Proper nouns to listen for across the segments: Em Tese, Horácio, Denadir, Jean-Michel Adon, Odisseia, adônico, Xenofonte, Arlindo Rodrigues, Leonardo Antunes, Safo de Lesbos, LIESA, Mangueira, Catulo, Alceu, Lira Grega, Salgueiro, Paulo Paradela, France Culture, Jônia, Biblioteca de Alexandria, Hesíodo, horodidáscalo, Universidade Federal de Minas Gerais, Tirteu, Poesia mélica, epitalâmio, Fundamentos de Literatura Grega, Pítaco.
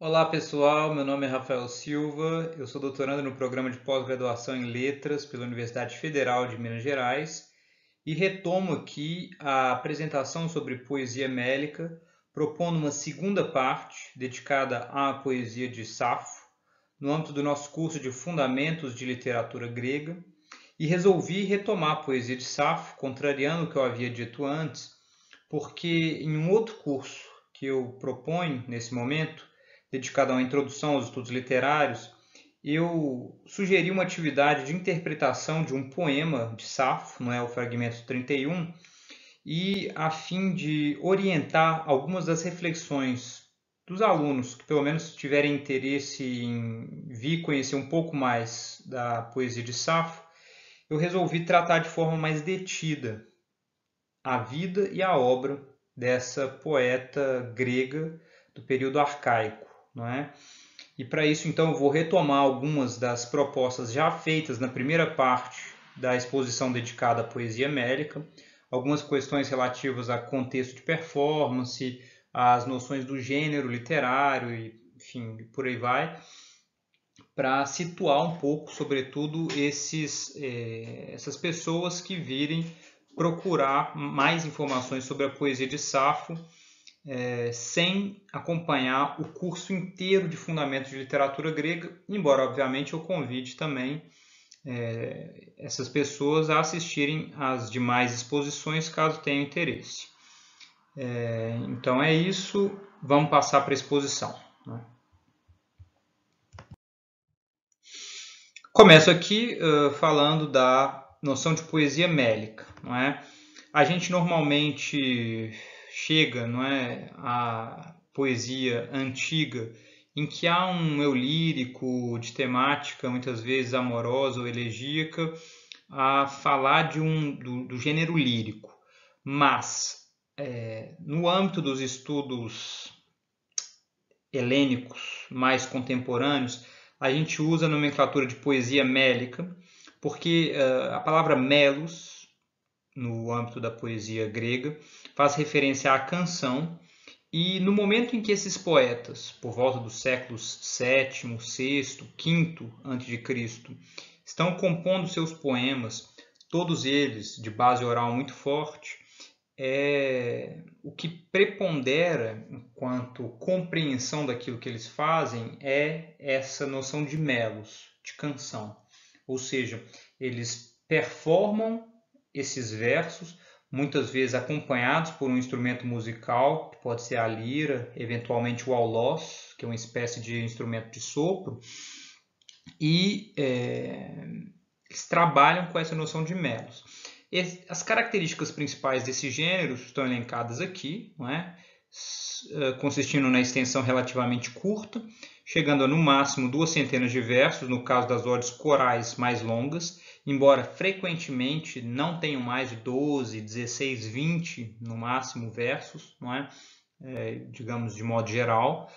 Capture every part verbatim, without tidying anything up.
Olá pessoal, meu nome é Rafael Silva, eu sou doutorando no programa de pós-graduação em Letras pela Universidade Federal de Minas Gerais e retomo aqui a apresentação sobre poesia mélica, propondo uma segunda parte dedicada à poesia de Safo, no âmbito do nosso curso de Fundamentos de Literatura Grega, e resolvi retomar a poesia de Safo, contrariando o que eu havia dito antes, porque em um outro curso que eu proponho nesse momento, dedicado a uma introdução aos estudos literários, eu sugeri uma atividade de interpretação de um poema de Safo, não é, o Fragmento trinta e um, e a fim de orientar algumas das reflexões dos alunos que pelo menos tiverem interesse em vir conhecer um pouco mais da poesia de Safo, eu resolvi tratar de forma mais detida a vida e a obra dessa poeta grega do período arcaico. Não é? E para isso, então, eu vou retomar algumas das propostas já feitas na primeira parte da exposição dedicada à poesia mélica, algumas questões relativas a contexto de performance, às noções do gênero literário, e, enfim, por aí vai, para situar um pouco, sobretudo, esses, eh, essas pessoas que virem procurar mais informações sobre a poesia de Safo, É, sem acompanhar o curso inteiro de Fundamentos de Literatura Grega, embora, obviamente, eu convide também é, essas pessoas a assistirem às demais exposições, caso tenham interesse. É, então é isso, vamos passar para a exposição. Começo aqui uh, falando da noção de poesia mélica. Não é? A gente normalmente chega, não é, à poesia antiga, em que há um eu lírico de temática, muitas vezes amorosa ou elegíaca, a falar de um, do, do gênero lírico. Mas, é, no âmbito dos estudos helênicos mais contemporâneos, a gente usa a nomenclatura de poesia mélica, porque uh, a palavra melos, no âmbito da poesia grega, faz referência à canção, e no momento em que esses poetas, por volta dos séculos sétimo, sexto, quinto antes de Cristo, estão compondo seus poemas, todos eles de base oral muito forte, é... o que prepondera enquanto compreensão daquilo que eles fazem é essa noção de melos, de canção. Ou seja, eles performam esses versos, muitas vezes acompanhados por um instrumento musical, que pode ser a lira, eventualmente o alós, que é uma espécie de instrumento de sopro, e é, eles trabalham com essa noção de melos. As características principais desse gênero estão elencadas aqui, não é? Consistindo na extensão relativamente curta, chegando a no máximo duas centenas de versos, no caso das odes corais mais longas, embora frequentemente não tenham mais de doze, dezesseis, vinte, no máximo, versos, não é? É, digamos, de modo geral.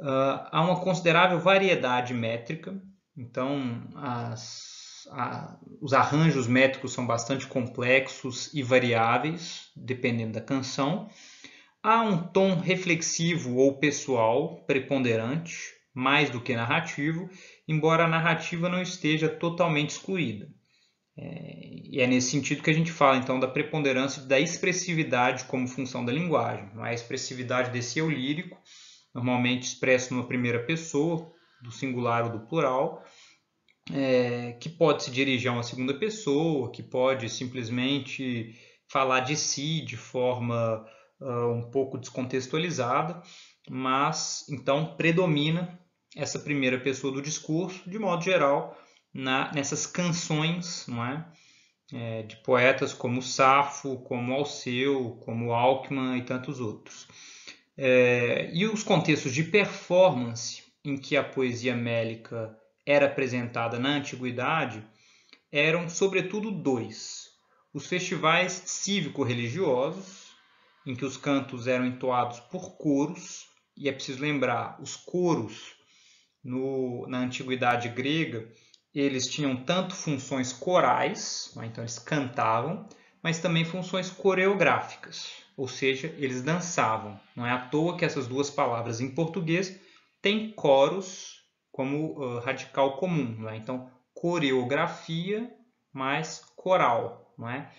Uh, há uma considerável variedade métrica, então as, a, os arranjos métricos são bastante complexos e variáveis, dependendo da canção. Há um tom reflexivo ou pessoal preponderante, mais do que narrativo, embora a narrativa não esteja totalmente excluída. É, e é nesse sentido que a gente fala, então, da preponderância da expressividade como função da linguagem. A expressividade desse eu lírico, normalmente expresso numa primeira pessoa, do singular ou do plural, é, que pode se dirigir a uma segunda pessoa, que pode simplesmente falar de si de forma uh, um pouco descontextualizada, mas, então, predomina essa primeira pessoa do discurso, de modo geral, Na, nessas canções, não é? É, de poetas como Safo, como Alceu, como Alcman e tantos outros. É, e os contextos de performance em que a poesia mélica era apresentada na antiguidade eram, sobretudo, dois. Os festivais cívico-religiosos, em que os cantos eram entoados por coros, e é preciso lembrar, os coros no, na antiguidade grega, eles tinham tanto funções corais, então eles cantavam, mas também funções coreográficas, ou seja, eles dançavam. Não é à toa que essas duas palavras em português tem coros como uh, radical comum, não é? Então, coreografia mais coral, não é?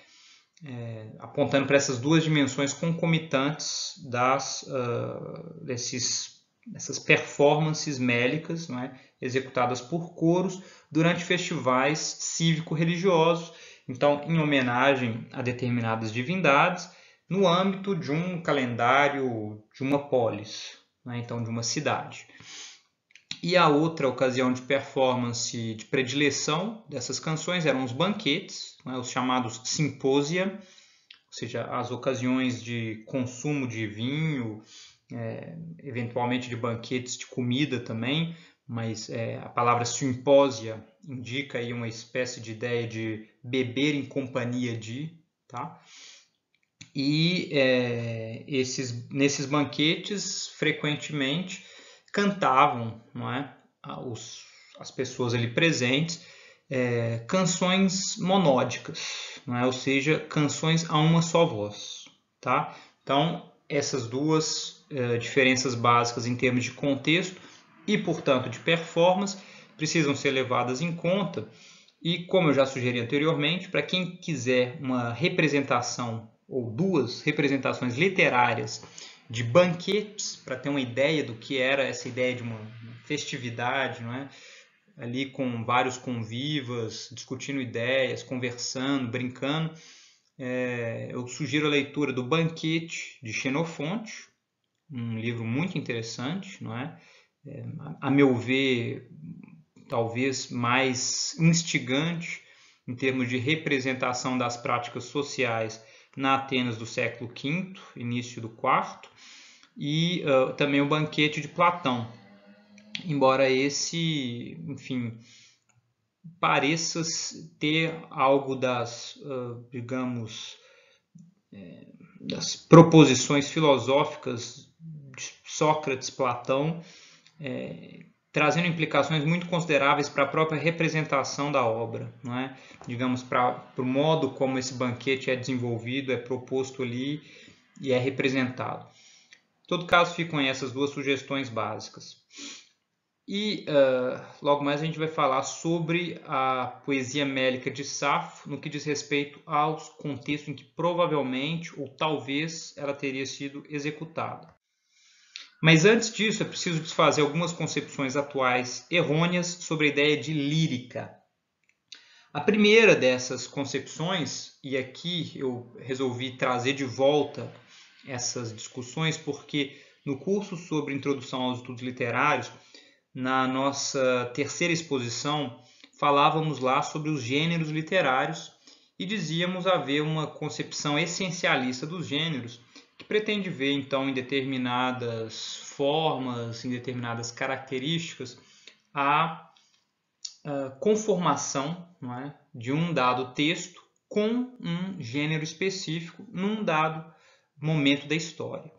É, apontando para essas duas dimensões concomitantes das, uh, desses, dessas performances mélicas, não é? Executadas por coros durante festivais cívico-religiosos, então em homenagem a determinadas divindades, no âmbito de um calendário de uma polis, né? Então de uma cidade. E a outra ocasião de performance de predileção dessas canções eram os banquetes, né? Os chamados simpósia, ou seja, as ocasiões de consumo de vinho, é, eventualmente de banquetes de comida também, mas é, a palavra simpósia indica aí uma espécie de ideia de beber em companhia de, tá? E é, esses, nesses banquetes, frequentemente, cantavam, não é, os, as pessoas ali presentes é, canções monódicas, não é, ou seja, canções a uma só voz. Tá? Então, essas duas é, diferenças básicas em termos de contexto e, portanto, de performance, precisam ser levadas em conta. E, como eu já sugeri anteriormente, para quem quiser uma representação ou duas representações literárias de banquetes, para ter uma ideia do que era essa ideia de uma festividade, não é? Ali com vários convivas, discutindo ideias, conversando, brincando. É, eu sugiro a leitura do Banquete, de Xenofonte, um livro muito interessante, não é? É, a meu ver, talvez mais instigante em termos de representação das práticas sociais na Atenas do século quinto, início do quarto, e uh, também o Banquete de Platão, embora esse, enfim, pareça ter algo das, uh, digamos, é, das proposições filosóficas de Sócrates, Platão, é, trazendo implicações muito consideráveis para a própria representação da obra, não é? Digamos, para o modo como esse banquete é desenvolvido, é proposto ali e é representado. Em todo caso, ficam aí essas duas sugestões básicas. E uh, logo mais a gente vai falar sobre a poesia mélica de Safo, no que diz respeito aos contextos em que provavelmente ou talvez ela teria sido executada. Mas antes disso, é preciso desfazer algumas concepções atuais errôneas sobre a ideia de lírica. A primeira dessas concepções, e aqui eu resolvi trazer de volta essas discussões, porque no curso sobre Introdução aos Estudos Literários, na nossa terceira exposição, falávamos lá sobre os gêneros literários e dizíamos haver uma concepção essencialista dos gêneros, que pretende ver, então, em determinadas formas, em determinadas características, a, a conformação, não é, de um dado texto com um gênero específico num dado momento da história.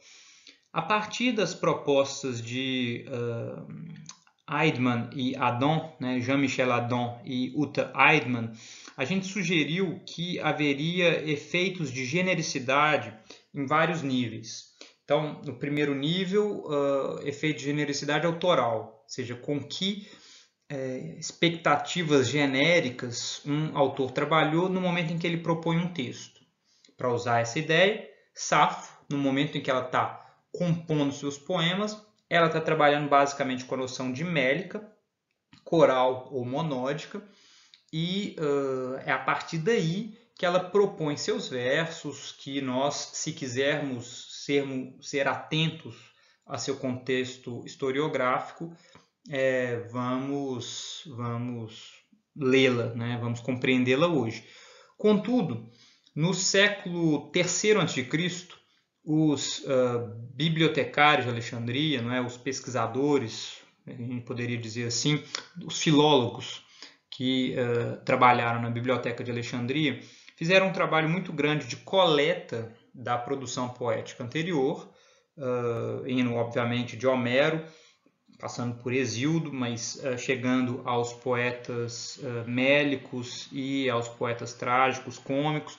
A partir das propostas de uh, Eidman e Adon, né, Jean-Michel Adon e Uta Eidman, a gente sugeriu que haveria efeitos de genericidade em vários níveis. Então, no primeiro nível, uh, efeito de genericidade autoral, ou seja, com que eh, expectativas genéricas um autor trabalhou no momento em que ele propõe um texto. Para usar essa ideia, Safo, no momento em que ela está compondo seus poemas, ela está trabalhando basicamente com a noção de mélica, coral ou monódica, e uh, é a partir daí que ela propõe seus versos, que nós, se quisermos sermos, ser atentos a seu contexto historiográfico, é, vamos, vamos lê-la, né? Vamos compreendê-la hoje. Contudo, no século terceiro antes de Cristo, os uh, bibliotecários de Alexandria, não é? Os pesquisadores, a gente poderia dizer assim, os filólogos que uh, trabalharam na Biblioteca de Alexandria, fizeram um trabalho muito grande de coleta da produção poética anterior, uh, indo, obviamente, de Homero, passando por Hesíodo, mas uh, chegando aos poetas uh, mélicos e aos poetas trágicos, cômicos.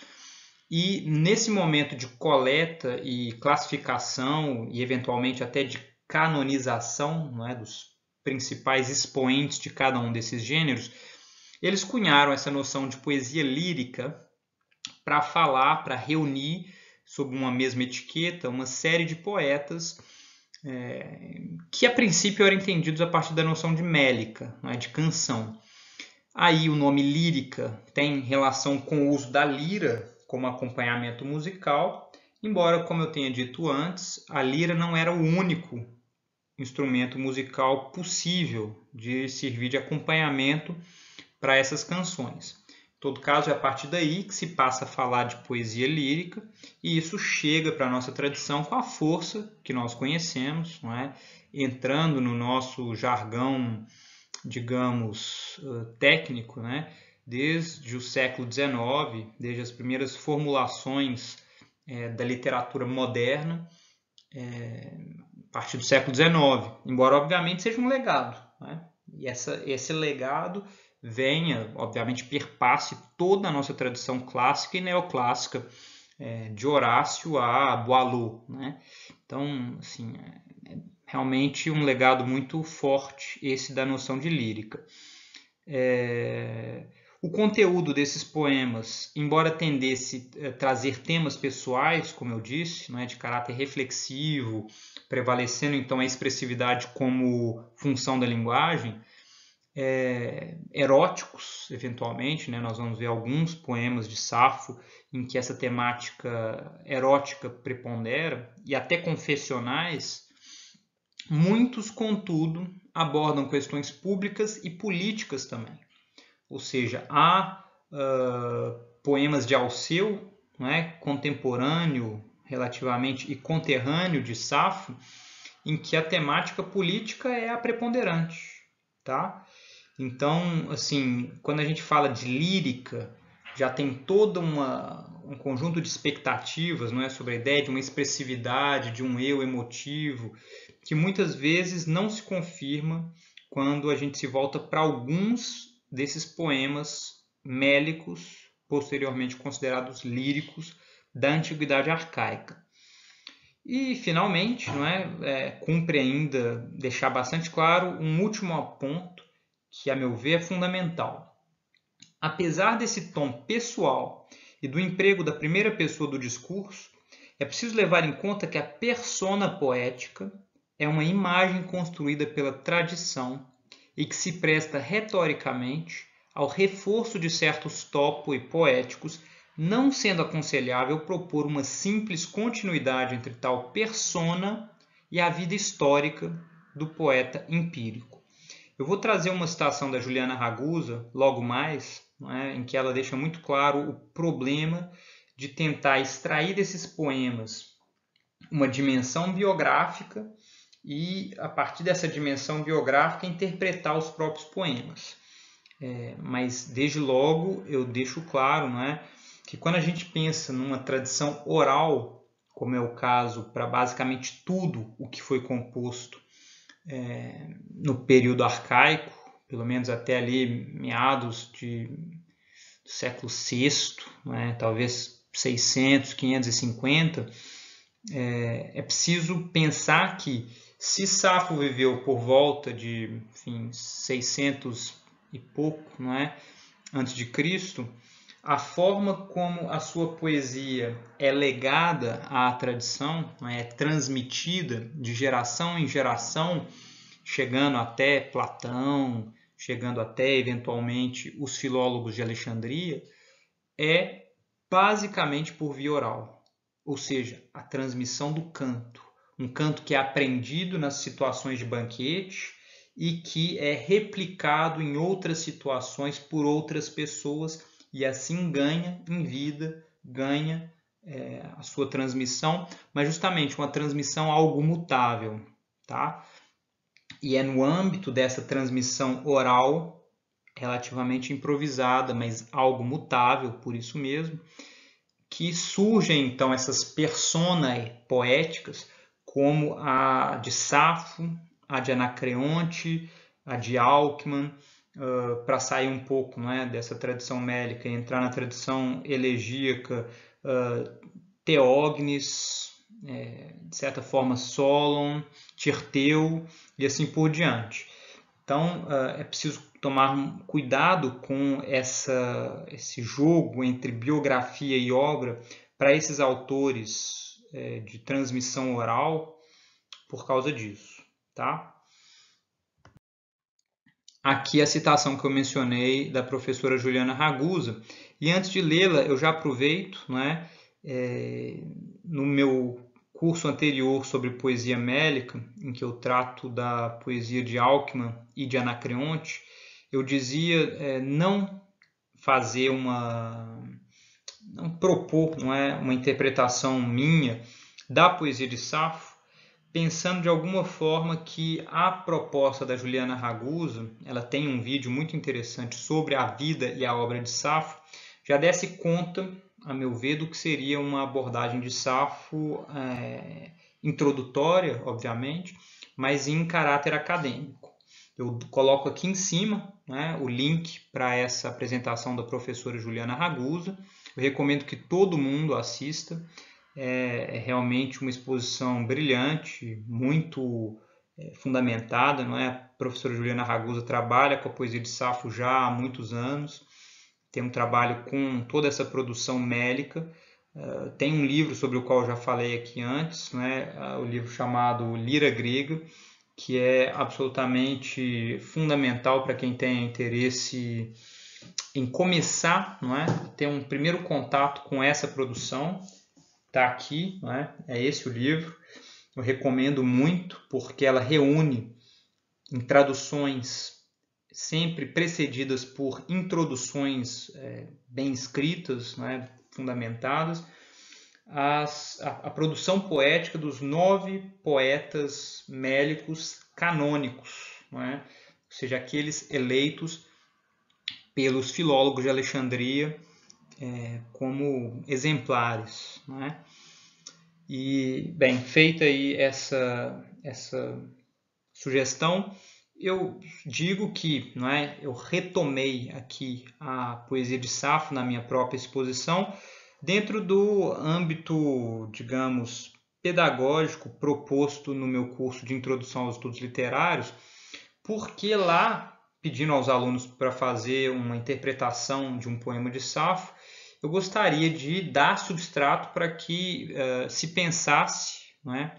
E nesse momento de coleta e classificação, e eventualmente até de canonização, não é, dos principais expoentes de cada um desses gêneros, eles cunharam essa noção de poesia lírica para falar, para reunir sob uma mesma etiqueta uma série de poetas é, que a princípio eram entendidos a partir da noção de mélica, não é, de canção. Aí o nome lírica tem relação com o uso da lira como acompanhamento musical, embora, como eu tenha dito antes, a lira não era o único instrumento musical possível de servir de acompanhamento para essas canções. Em todo caso, é a partir daí que se passa a falar de poesia lírica, e isso chega para a nossa tradição com a força que nós conhecemos, não é? Entrando no nosso jargão, digamos, técnico, né? Desde o século dezenove, desde as primeiras formulações é, da literatura moderna, é, a partir do século dezenove, embora, obviamente, seja um legado, né? E essa, esse legado venha, obviamente, perpasse toda a nossa tradição clássica e neoclássica, é, de Horácio a Boileau, né? Então, assim, é, é realmente um legado muito forte esse da noção de lírica. É... O conteúdo desses poemas, embora tendesse a trazer temas pessoais, como eu disse, não é, de caráter reflexivo, prevalecendo então a expressividade como função da linguagem, é... eróticos, eventualmente, né? Nós vamos ver alguns poemas de Safo em que essa temática erótica prepondera, e até confessionais. Muitos, contudo, abordam questões públicas e políticas também. Ou seja, há uh, poemas de Alceu, não é, contemporâneo relativamente e conterrâneo de Safo, em que a temática política é a preponderante. Tá? Então, assim, quando a gente fala de lírica, já tem toda uma... um conjunto de expectativas, não é, sobre a ideia de uma expressividade, de um eu emotivo, que muitas vezes não se confirma quando a gente se volta para alguns desses poemas mélicos, posteriormente considerados líricos, da Antiguidade Arcaica. E, finalmente, não é, é, cumpre ainda deixar bastante claro um último ponto que, a meu ver, é fundamental. Apesar desse tom pessoal e do emprego da primeira pessoa do discurso, é preciso levar em conta que a persona poética é uma imagem construída pela tradição e que se presta retoricamente ao reforço de certos topoi poéticos, não sendo aconselhável propor uma simples continuidade entre tal persona e a vida histórica do poeta empírico. Eu vou trazer uma citação da Juliana Ragusa logo mais, não é, em que ela deixa muito claro o problema de tentar extrair desses poemas uma dimensão biográfica e, a partir dessa dimensão biográfica, interpretar os próprios poemas. É, mas, desde logo, eu deixo claro, não é, que quando a gente pensa numa tradição oral, como é o caso para basicamente tudo o que foi composto é, no período arcaico, pelo menos até ali meados de, do século sexto, né, talvez seiscentos, quinhentos e cinquenta, é, é preciso pensar que, se Safo viveu por volta de, enfim, seiscentos e pouco, não é, antes de Cristo, a forma como a sua poesia é legada à tradição, não é, é transmitida de geração em geração, chegando até Platão, chegando até, eventualmente, os filólogos de Alexandria, é basicamente por via oral, ou seja, a transmissão do canto, um canto que é aprendido nas situações de banquete e que é replicado em outras situações por outras pessoas e assim ganha em vida, ganha é, a sua transmissão, mas justamente uma transmissão algo mutável, tá? E é no âmbito dessa transmissão oral, relativamente improvisada, mas algo mutável, por isso mesmo, que surgem então essas personae poéticas, como a de Safo, a de Anacreonte, a de Alcman, uh, para sair um pouco, né, dessa tradição mélica e entrar na tradição elegíaca, uh, Teognis, é, de certa forma, Solon, Tirteu e assim por diante. Então, é preciso tomar cuidado com essa, esse jogo entre biografia e obra para esses autores é, de transmissão oral por causa disso, tá? Aqui a citação que eu mencionei da professora Juliana Ragusa. E antes de lê-la, eu já aproveito, né, é, no meu curso anterior sobre poesia mélica, em que eu trato da poesia de Alcman e de Anacreonte, eu dizia é, não fazer uma... não propor não é, uma interpretação minha da poesia de Safo, pensando de alguma forma que a proposta da Juliana Ragusa, ela tem um vídeo muito interessante sobre a vida e a obra de Safo, já desse conta, a meu ver, do que seria uma abordagem de Safo é, introdutória, obviamente, mas em caráter acadêmico. Eu coloco aqui em cima, né, o link para essa apresentação da professora Juliana Ragusa. Eu recomendo que todo mundo assista. É, é realmente uma exposição brilhante, muito é, fundamentada, não é? A professora Juliana Ragusa trabalha com a poesia de Safo já há muitos anos. Tem um trabalho com toda essa produção mélica. Uh, tem um livro sobre o qual eu já falei aqui antes, né? uh, o livro chamado Lira Grega, que é absolutamente fundamental para quem tem interesse em começar, não é? Ter um primeiro contato com essa produção. Está aqui, não é? É esse o livro. Eu recomendo muito, porque ela reúne em traduções sempre precedidas por introduções é, bem escritas, né, fundamentadas, as, a, a produção poética dos nove poetas mélicos canônicos, né, ou seja, aqueles eleitos pelos filólogos de Alexandria é, como exemplares, né. E, bem, feita aí essa, essa sugestão, eu digo que, não é, eu retomei aqui a poesia de Safo na minha própria exposição, dentro do âmbito, digamos, pedagógico proposto no meu curso de Introdução aos Estudos Literários, porque lá, pedindo aos alunos para fazer uma interpretação de um poema de Safo, eu gostaria de dar substrato para que uh, se pensasse, não é,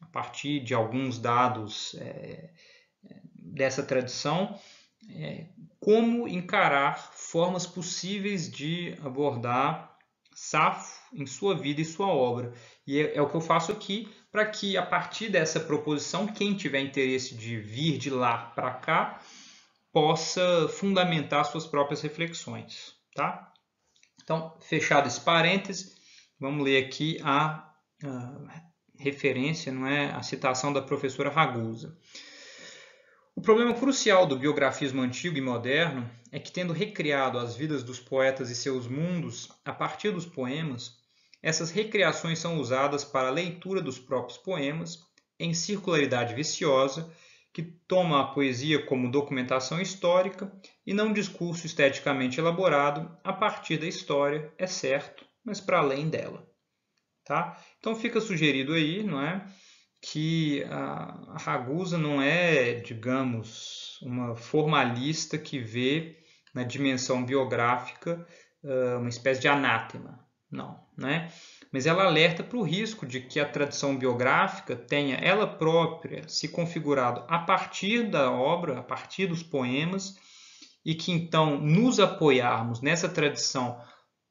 a partir de alguns dados é, dessa tradição, é, como encarar formas possíveis de abordar Safo em sua vida e sua obra. E é, é o que eu faço aqui, para que a partir dessa proposição, quem tiver interesse de vir de lá para cá, possa fundamentar suas próprias reflexões. Tá? Então, fechado esse parêntese, vamos ler aqui a, a referência, não é? A citação da professora Ragusa. O problema crucial do biografismo antigo e moderno é que, tendo recriado as vidas dos poetas e seus mundos a partir dos poemas, essas recriações são usadas para a leitura dos próprios poemas, em circularidade viciosa, que toma a poesia como documentação histórica e não discurso esteticamente elaborado a partir da história, é certo, mas para além dela. Tá? Então fica sugerido aí, não é? Que a Ragusa não é, digamos, uma formalista que vê na dimensão biográfica uma espécie de anátema, não, né? Mas ela alerta para o risco de que a tradição biográfica tenha ela própria se configurado a partir da obra, a partir dos poemas, e que então nos apoiarmos nessa tradição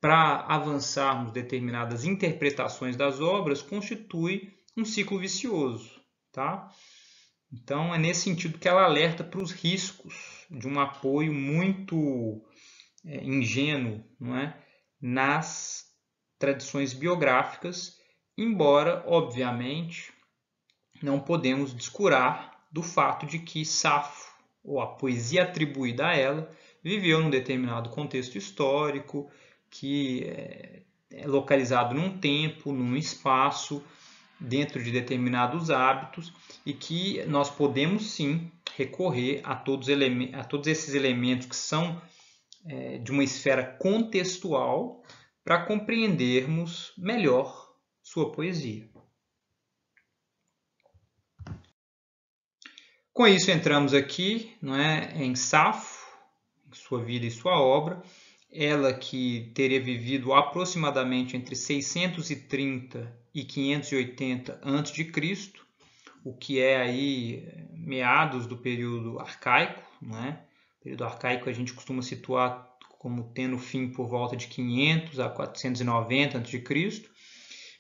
para avançarmos determinadas interpretações das obras constitui um ciclo vicioso, tá? Então, é nesse sentido que ela alerta para os riscos de um apoio muito é, ingênuo, não é? Nas tradições biográficas, embora, obviamente, não podemos descurar do fato de que Safo, ou a poesia atribuída a ela, viveu num determinado contexto histórico, que é localizado num tempo, num espaço, dentro de determinados hábitos, e que nós podemos sim recorrer a todos, eleme a todos esses elementos que são é, de uma esfera contextual para compreendermos melhor sua poesia. Com isso, entramos aqui, não é, em Safo, em sua vida e sua obra. Ela que teria vivido aproximadamente entre seiscentos e trinta e quinhentos e oitenta antes de Cristo, o que é aí meados do período arcaico, né? O período arcaico a gente costuma situar como tendo fim por volta de quinhentos a quatrocentos e noventa antes de Cristo.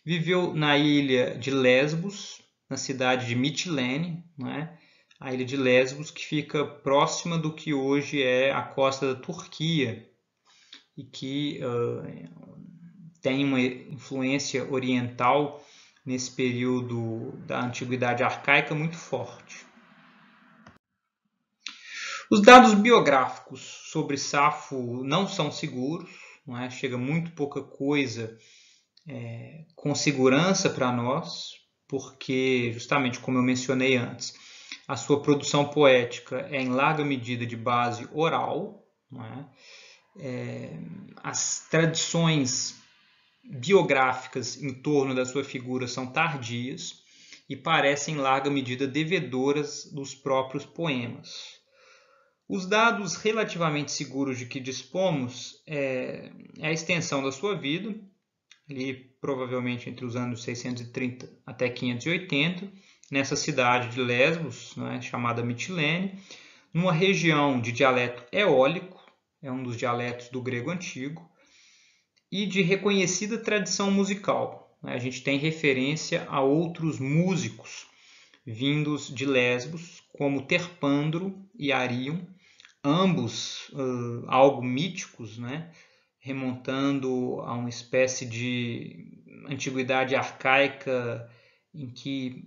Viveu na ilha de Lesbos, na cidade de Mitilene, né? A ilha de Lesbos que fica próxima do que hoje é a costa da Turquia, e que uh, tem uma influência oriental nesse período da Antiguidade Arcaica muito forte. Os dados biográficos sobre Safo não são seguros, não é? Chega muito pouca coisa é, com segurança para nós, porque, justamente como eu mencionei antes, a sua produção poética é em larga medida de base oral, não é? É, as tradições biográficas em torno da sua figura são tardias e parecem, em larga medida, devedoras dos próprios poemas. Os dados relativamente seguros de que dispomos é, é a extensão da sua vida, ali provavelmente entre os anos seiscentos e trinta até quinhentos e oitenta, nessa cidade de Lesbos, né, chamada Mitilene, numa região de dialeto eólico, é um dos dialetos do grego antigo, e de reconhecida tradição musical. A gente tem referência a outros músicos vindos de Lesbos, como Terpandro e Arion, ambos uh, algo míticos, né? Remontando a uma espécie de antiguidade arcaica em que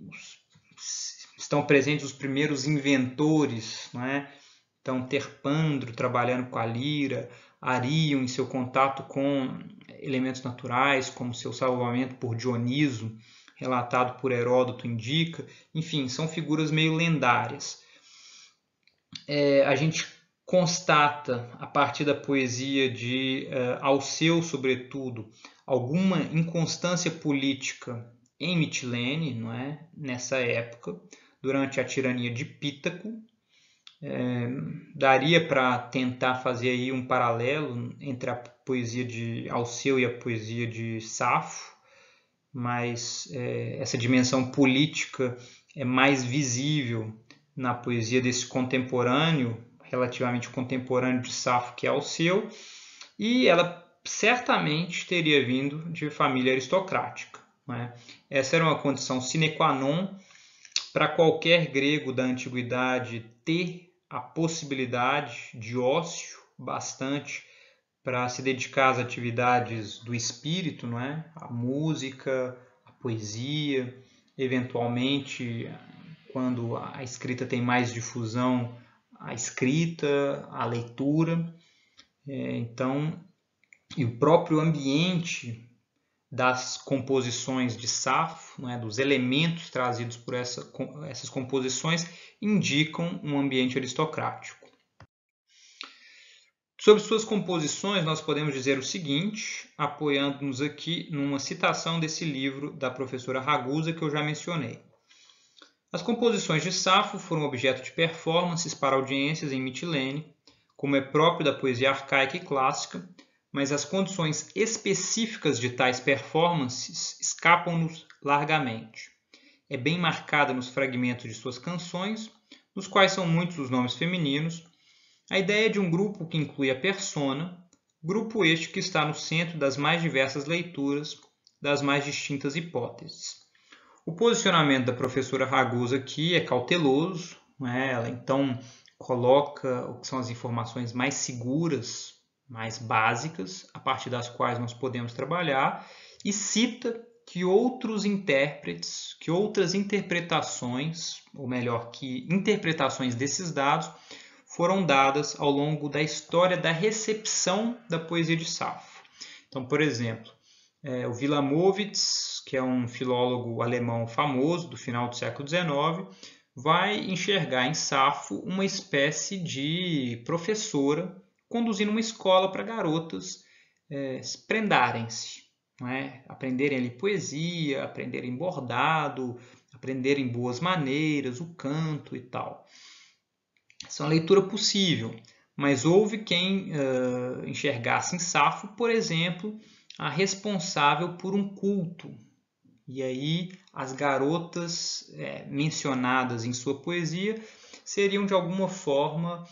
estão presentes os primeiros inventores, né? Então, Terpandro trabalhando com a lira, Arion em seu contato com elementos naturais, como seu salvamento por Dioniso, relatado por Heródoto, indica. Enfim, são figuras meio lendárias. É, a gente constata, a partir da poesia de uh, Alceu, sobretudo, alguma inconstância política em Mitilene, não é? Nessa época, durante a tirania de Pítaco. É, daria para tentar fazer aí um paralelo entre a poesia de Alceu e a poesia de Safo, mas é, essa dimensão política é mais visível na poesia desse contemporâneo, relativamente contemporâneo de Safo, que é Alceu, e ela certamente teria vindo de família aristocrática, né? Essa era uma condição sine qua non para qualquer grego da antiguidade ter a possibilidade de ócio bastante para se dedicar às atividades do espírito, não é? A música, a poesia, eventualmente, quando a escrita tem mais difusão, a escrita, a leitura. É, então, e o próprio ambiente das composições de Safo, não é? Dos elementos trazidos por essa, essas composições, indicam um ambiente aristocrático. Sobre suas composições, nós podemos dizer o seguinte, apoiando-nos aqui numa citação desse livro da professora Ragusa, que eu já mencionei. As composições de Safo foram objeto de performances para audiências em Mitilene, como é próprio da poesia arcaica e clássica, mas as condições específicas de tais performances escapam-nos largamente. É bem marcada nos fragmentos de suas canções, nos quais são muitos os nomes femininos, a ideia de um grupo que inclui a persona, grupo este que está no centro das mais diversas leituras, das mais distintas hipóteses. O posicionamento da professora Ragusa aqui é cauteloso, né? Ela então coloca o que são as informações mais seguras, mais básicas, a partir das quais nós podemos trabalhar, e cita que outros intérpretes, que outras interpretações, ou melhor, que interpretações desses dados foram dadas ao longo da história da recepção da poesia de Safo. Então, por exemplo, é, o Wilamowitz, que é um filólogo alemão famoso do final do século dezenove, vai enxergar em Safo uma espécie de professora conduzindo uma escola para garotas é, prendarem-se, não é? Aprenderem ali poesia, aprenderem bordado, aprenderem boas maneiras, o canto e tal. Essa é uma leitura possível, mas houve quem uh, enxergasse em Safo, por exemplo, a responsável por um culto. E aí as garotas é, mencionadas em sua poesia seriam de alguma forma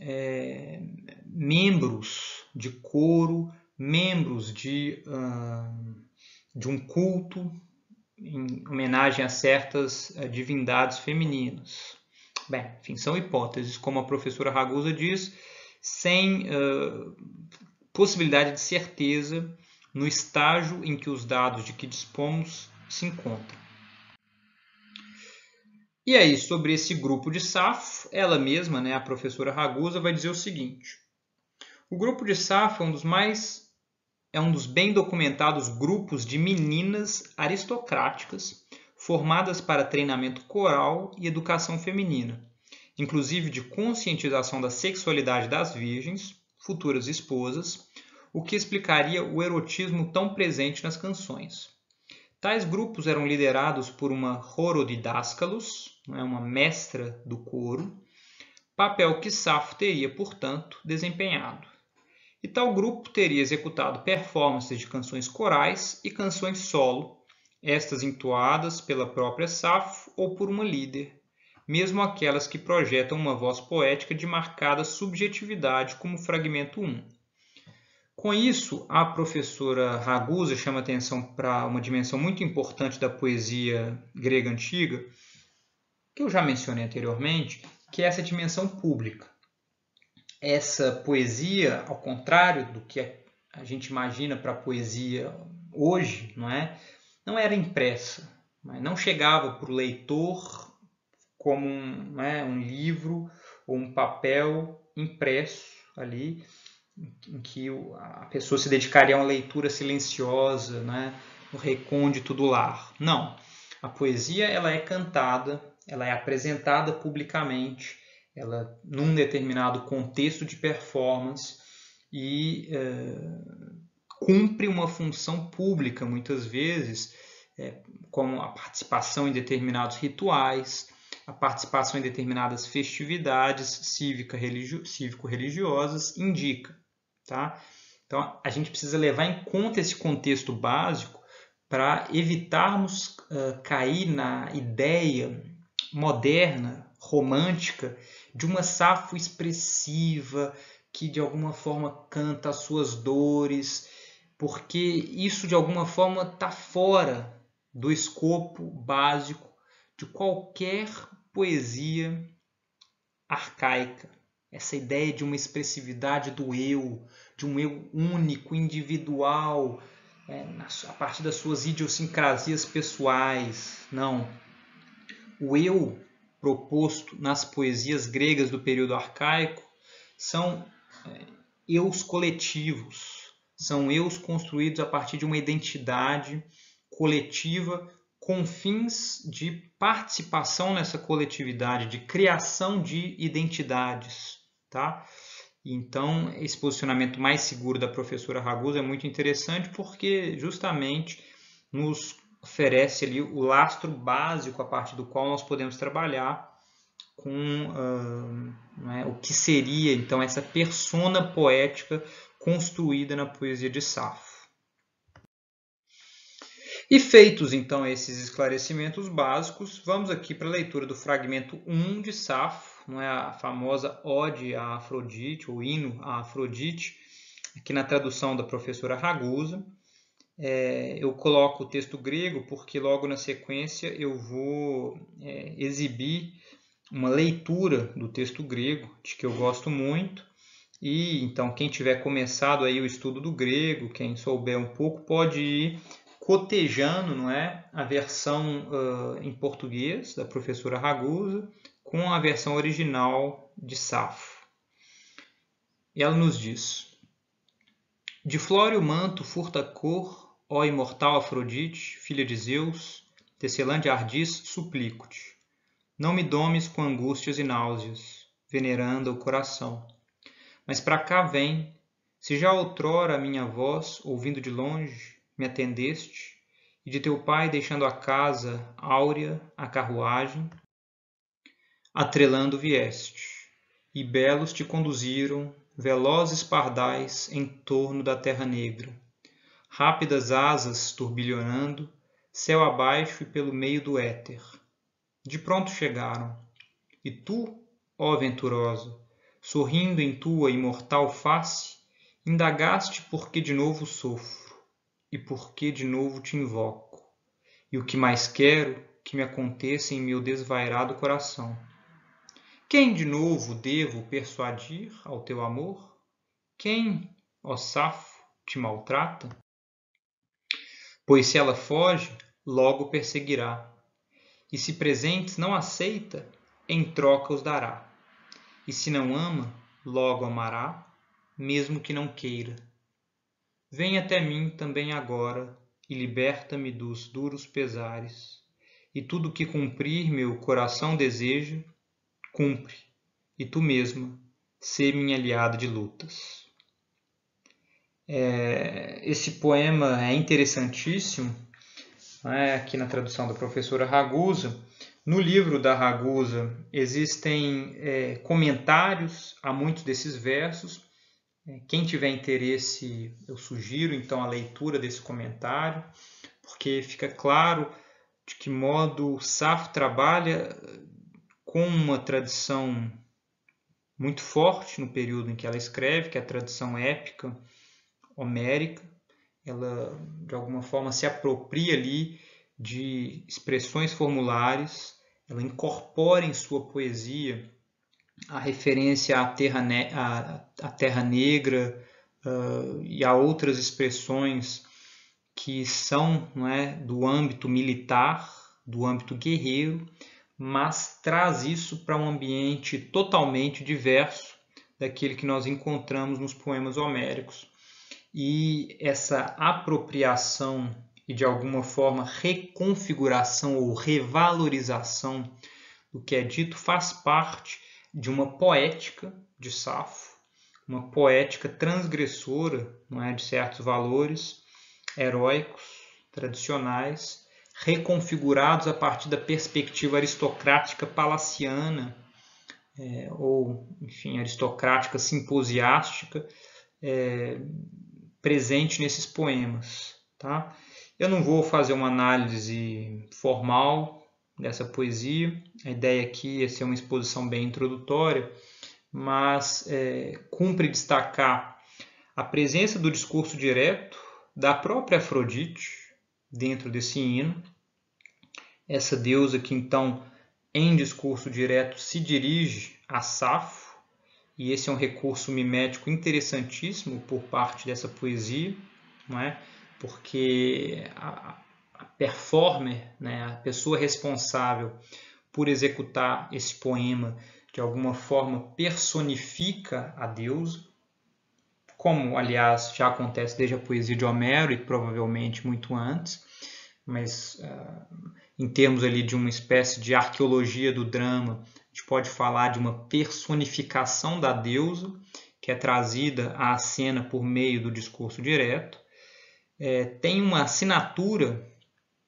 é, membros de coro, membros de, uh, de um culto em homenagem a certas uh, divindades femininas. Bem, enfim, são hipóteses, como a professora Ragusa diz, sem uh, possibilidade de certeza no estágio em que os dados de que dispomos se encontram. E aí, sobre esse grupo de Safo, ela mesma, né, a professora Ragusa, vai dizer o seguinte. O grupo de Safo é um dos mais, é um dos bem documentados grupos de meninas aristocráticas formadas para treinamento coral e educação feminina, inclusive de conscientização da sexualidade das virgens, futuras esposas, o que explicaria o erotismo tão presente nas canções. Tais grupos eram liderados por uma horodidáscalos, uma mestra do coro, papel que Safo teria, portanto, desempenhado. E tal grupo teria executado performances de canções corais e canções solo, estas entoadas pela própria Safo ou por uma líder, mesmo aquelas que projetam uma voz poética de marcada subjetividade, como o Fragmento um. Com isso, a professora Ragusa chama atenção para uma dimensão muito importante da poesia grega antiga, que eu já mencionei anteriormente, que é essa dimensão pública. Essa poesia, ao contrário do que a gente imagina para a poesia hoje, não é? Não era impressa, não chegava para o leitor como um, né, um livro ou um papel impresso ali, em que a pessoa se dedicaria a uma leitura silenciosa, né, no recôndito do lar. Não, a poesia ela é cantada, ela é apresentada publicamente, ela num determinado contexto de performance e uh, cumpre uma função pública, muitas vezes, é, como a participação em determinados rituais, a participação em determinadas festividades cívico-religiosas indica. Tá? Então, a gente precisa levar em conta esse contexto básico para evitarmos uh, cair na ideia moderna, romântica, de uma Safo expressiva que, de alguma forma, canta as suas dores, porque isso, de alguma forma, está fora do escopo básico de qualquer poesia arcaica. Essa ideia de uma expressividade do eu, de um eu único, individual, é, a partir das suas idiosincrasias pessoais. Não. O eu proposto nas poesias gregas do período arcaico são é, eus coletivos. São eus construídos a partir de uma identidade coletiva com fins de participação nessa coletividade, de criação de identidades. Tá? Então, esse posicionamento mais seguro da professora Ragusa é muito interessante porque justamente nos oferece ali o lastro básico a partir do qual nós podemos trabalhar com uh, né, o que seria então essa persona poética construída na poesia de Safo. E feitos, então, esses esclarecimentos básicos, vamos aqui para a leitura do fragmento um de Safo, não é? A famosa Ode a Afrodite, ou Hino a Afrodite, aqui na tradução da professora Ragusa. É, eu coloco o texto grego porque logo na sequência eu vou é, exibir uma leitura do texto grego, de que eu gosto muito. E, então, quem tiver começado aí o estudo do grego, quem souber um pouco, pode ir cotejando, não é, a versão uh, em português da professora Ragusa com a versão original de Safo. E ela nos diz: de flóreo manto furta cor, ó imortal Afrodite, filha de Zeus, tecelã de ardis, suplico-te. Não me domes com angústias e náuseas, veneranda o coração. Mas para cá vem, se já outrora a minha voz, ouvindo de longe, me atendeste, e de teu pai deixando a casa áurea, a carruagem, atrelando vieste, e belos te conduziram, velozes pardais em torno da terra negra, rápidas asas turbilhonando, céu abaixo e pelo meio do éter. De pronto chegaram, e tu, ó venturosa, sorrindo em tua imortal face, indagaste por que de novo sofro, e por que de novo te invoco, e o que mais quero que me aconteça em meu desvairado coração. Quem de novo devo persuadir ao teu amor? Quem, ó Safo, te maltrata? Pois se ela foge, logo perseguirá, e se presentes não aceita, em troca os dará. E se não ama, logo amará, mesmo que não queira. Vem até mim também agora, e liberta-me dos duros pesares, e tudo que cumprir meu coração deseja, cumpre, e tu mesma, sê minha aliada de lutas. É, esse poema é interessantíssimo, né, aqui na tradução da professora Ragusa. No livro da Ragusa existem é, comentários a muitos desses versos. Quem tiver interesse, eu sugiro então a leitura desse comentário, porque fica claro de que modo Safo trabalha com uma tradição muito forte no período em que ela escreve, que é a tradição épica homérica. Ela, de alguma forma, se apropria ali de expressões formulares, ela incorpora em sua poesia a referência à terra, ne à, à terra negra uh, e a outras expressões que são, não é, do âmbito militar, do âmbito guerreiro, mas traz isso para um ambiente totalmente diverso daquele que nós encontramos nos poemas homéricos. E essa apropriação e, de alguma forma, reconfiguração ou revalorização do que é dito faz parte de uma poética de Safo, uma poética transgressora, não é, de certos valores heróicos, tradicionais, reconfigurados a partir da perspectiva aristocrática palaciana, é, ou, enfim, aristocrática simposiástica, é, presente nesses poemas. Tá? Eu não vou fazer uma análise formal dessa poesia, a ideia aqui é ser uma exposição bem introdutória, mas é, cumpre destacar a presença do discurso direto da própria Afrodite dentro desse hino. Essa deusa que, então, em discurso direto, se dirige a Safo, e esse é um recurso mimético interessantíssimo por parte dessa poesia, não é? Porque a, a performer, né, a pessoa responsável por executar esse poema, de alguma forma personifica a deusa, como, aliás, já acontece desde a poesia de Homero e provavelmente muito antes, mas uh, em termos ali de uma espécie de arqueologia do drama, a gente pode falar de uma personificação da deusa, que é trazida à cena por meio do discurso direto. É, tem uma assinatura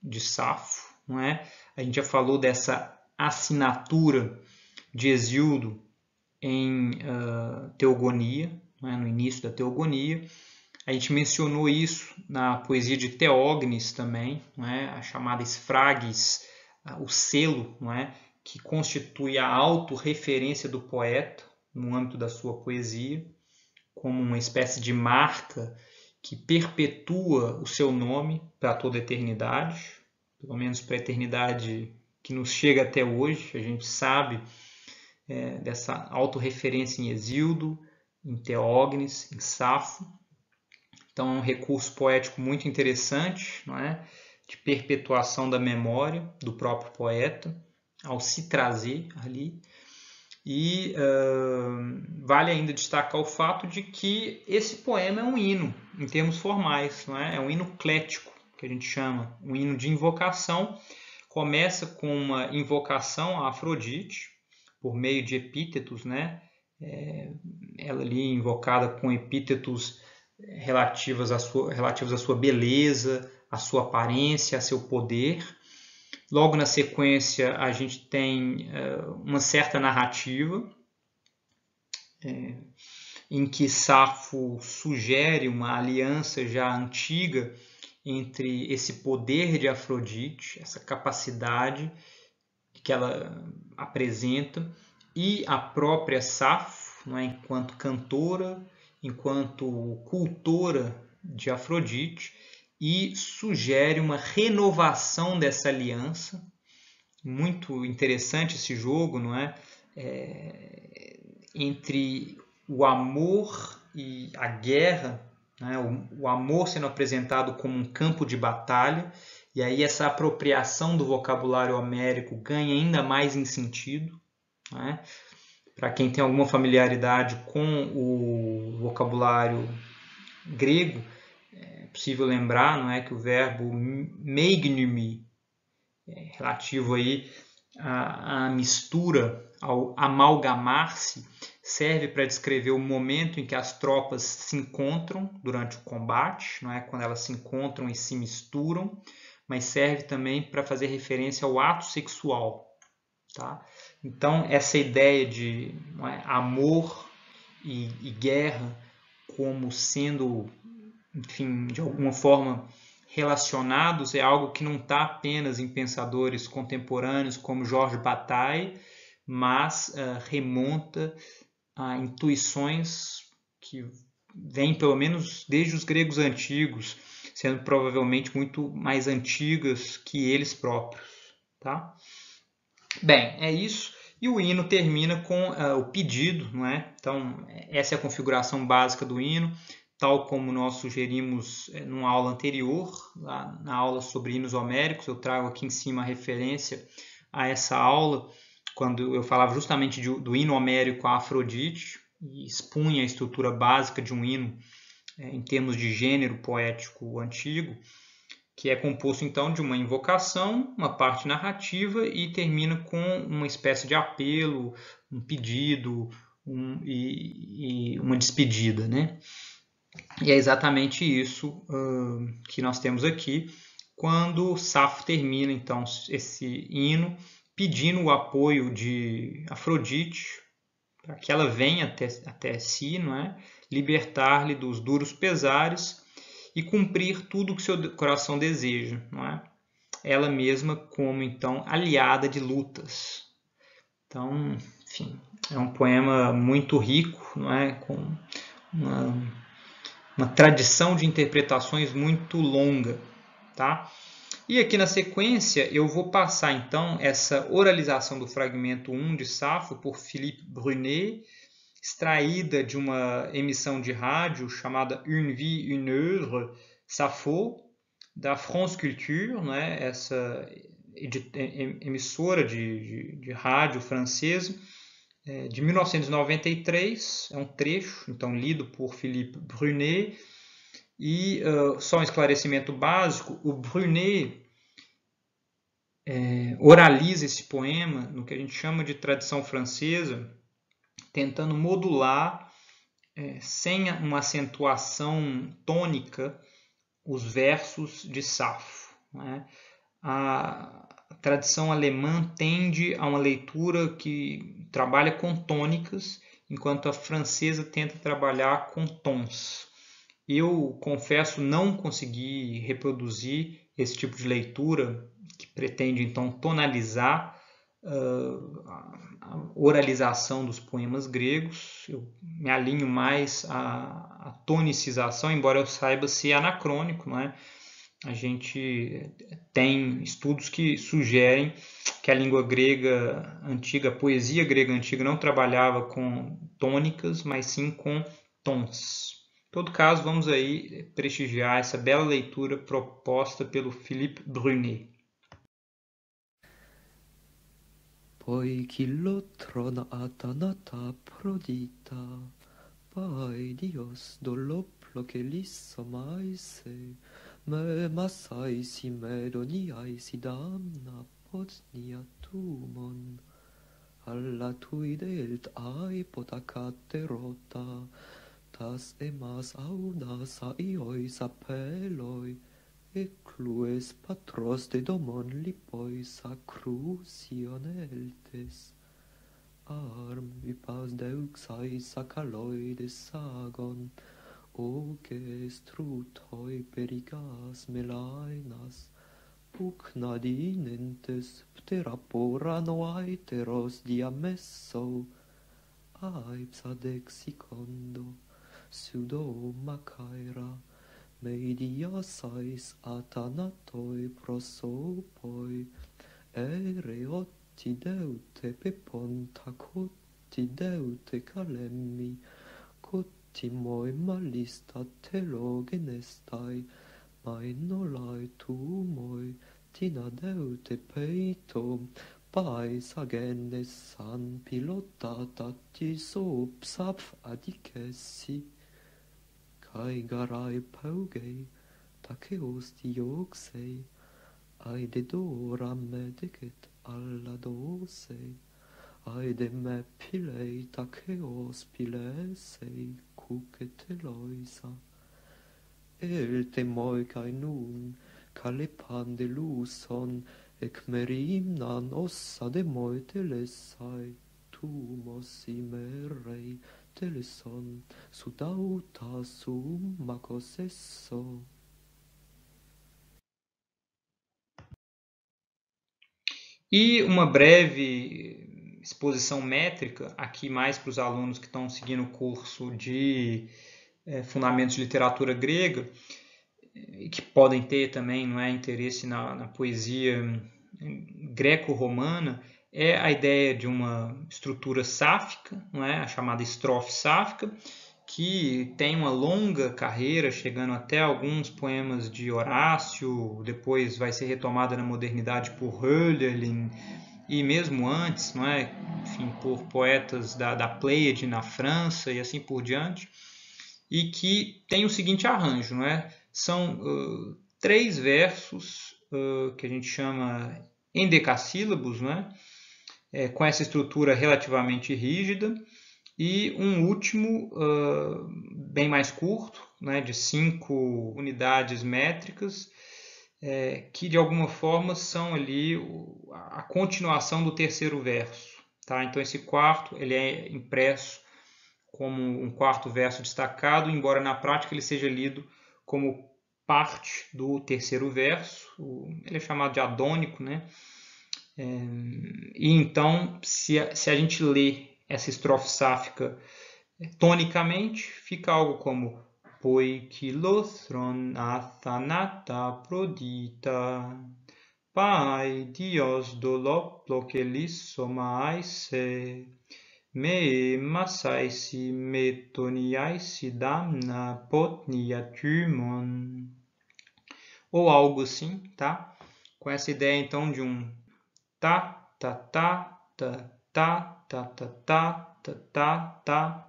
de Safo, não é? A gente já falou dessa assinatura de Hesíodo em uh, Teogonia, não é? No início da Teogonia. A gente mencionou isso na poesia de Teognis também, não é? A chamada esfragues, o selo, não é? Que constitui a autorreferência do poeta no âmbito da sua poesia, como uma espécie de marca que perpetua o seu nome para toda a eternidade, pelo menos para a eternidade que nos chega até hoje. A gente sabe é, dessa autorreferência em Hesíodo, em Teógenes, em Safo. Então é um recurso poético muito interessante, não é? De perpetuação da memória do próprio poeta, ao se trazer ali. E uh, vale ainda destacar o fato de que esse poema é um hino, em termos formais, não é? É um hino clético, que a gente chama, um hino de invocação. Começa com uma invocação a Afrodite, por meio de epítetos, né? É, ela ali invocada com epítetos relativos à sua, relativos à sua beleza, à sua aparência, a seu poder. Logo na sequência, a gente tem uh, uma certa narrativa é, em que Safo sugere uma aliança já antiga entre esse poder de Afrodite, essa capacidade que ela apresenta, e a própria Safo, né, enquanto cantora, enquanto cultora de Afrodite, e sugere uma renovação dessa aliança. Muito interessante esse jogo, não é? É, entre o amor e a guerra, né? o, o amor sendo apresentado como um campo de batalha, e aí essa apropriação do vocabulário homérico ganha ainda mais em sentido, né? Para quem tem alguma familiaridade com o vocabulário grego, é possível lembrar, não é, que o verbo meignymi, é relativo aí à, à mistura, ao amalgamar-se, serve para descrever o momento em que as tropas se encontram durante o combate, não é, quando elas se encontram e se misturam, mas serve também para fazer referência ao ato sexual, tá? Então, essa ideia de não é, amor e, e guerra como sendo, enfim, de alguma forma relacionados, é algo que não está apenas em pensadores contemporâneos como Georges Bataille, mas uh, remonta a intuições que vêm, pelo menos, desde os gregos antigos, sendo provavelmente muito mais antigas que eles próprios, tá? Bem, é isso. E o hino termina com uh, o pedido, não é? Então, essa é a configuração básica do hino, tal como nós sugerimos é, numa aula anterior, lá na aula sobre hinos homéricos. Eu trago aqui em cima a referência a essa aula, quando eu falava justamente de, do hino homérico a Afrodite, e expunha a estrutura básica de um hino é, em termos de gênero poético antigo, que é composto, então, de uma invocação, uma parte narrativa, e termina com uma espécie de apelo, um pedido um, e, e uma despedida, né? E é exatamente isso uh, que nós temos aqui, quando Safo termina, então, esse hino, pedindo o apoio de Afrodite, para que ela venha até, até si, não é? Libertar-lhe dos duros pesares, e cumprir tudo o que seu coração deseja, não é? Ela mesma como, então, aliada de lutas. Então, enfim, é um poema muito rico, não é? Com uma, uma tradição de interpretações muito longa, tá? E aqui na sequência eu vou passar, então, essa oralização do fragmento um de Safo por Philippe Brunet, extraída de uma emissão de rádio chamada Une Vie, Une Oeuvre, Safo, da France Culture, né? Essa emissora de, de, de rádio francesa, de mil novecentos e noventa e três, é um trecho, então, lido por Philippe Brunet. E uh, só um esclarecimento básico, o Brunet é, oraliza esse poema no que a gente chama de tradição francesa, tentando modular, é, sem uma acentuação tônica, os versos de Safo, né? A tradição alemã tende a uma leitura que trabalha com tônicas, enquanto a francesa tenta trabalhar com tons. Eu confesso não consegui reproduzir esse tipo de leitura, que pretende, então, tonalizar Uh, a oralização dos poemas gregos. Eu me alinho mais à, à tonicização, embora eu saiba ser anacrônico, não é? A gente tem estudos que sugerem que a língua grega antiga, a poesia grega antiga, não trabalhava com tônicas, mas sim com tons. Em todo caso, vamos aí prestigiar essa bela leitura proposta pelo Philippe Brunet. Poi chi l'otrona atanata prodita, pai dios doloplo che lissa mai se, me masai si medoniai si damna potnia tumon, alla tui delt ai potacate rota, tas emas audas aioi sapeloi, Eclues patros de domon lipois acrusioneltes, arm vipas deuxai sacaloi de sagon, oques trutoi perigas melainas, pucnadinentes pteraporanoaiteros diamesso, aipsadexicondo, pseudo macaira, mediasais atanatoi prosopoi, ereotideute peponta cotideute calemi, cotimoi malista telogenestai, mainolai tumoi, tinadeute peito, pais agenes san pilotatatis opsaph adicessi, cae garai paugei, taceos dioxei, aide dora me decet alla dosei, aide me pilei taceos pilesei, cucet eloisa. Elte moi cae nun, calepan de luson, ec merimnan ossa de moi telesai, tumos imerei, teleson, sudauta summacos esso. E uma breve exposição métrica, aqui mais para os alunos que estão seguindo o curso de é, Fundamentos de Literatura Grega, e que podem ter também não é, interesse na, na poesia greco-romana, é a ideia de uma estrutura sáfica, não é? A chamada estrofe sáfica, que tem uma longa carreira, chegando até alguns poemas de Horácio, depois vai ser retomada na modernidade por Hölderlin, e mesmo antes, não é? Enfim, por poetas da, da Pleiade na França e assim por diante, e que tem o seguinte arranjo, não é? São uh, três versos uh, que a gente chama em decassílabos, não é? É, com essa estrutura relativamente rígida, e um último uh, bem mais curto, né, de cinco unidades métricas, é, que de alguma forma são ali o, a continuação do terceiro verso. Tá? Então esse quarto ele é impresso como um quarto verso destacado, embora na prática ele seja lido como parte do terceiro verso, ele é chamado de adônico, né? É, e então, se a, se a gente lê essa estrofe sáfica tonicamente, fica algo como Poikilothron athanata prodita Pai dios doloploquelissomaice Me massaisi metoniaisi damna potniatumon. Ou algo assim, tá? Com essa ideia, então, de um ta ta ta ta ta ta ta ta ta ta.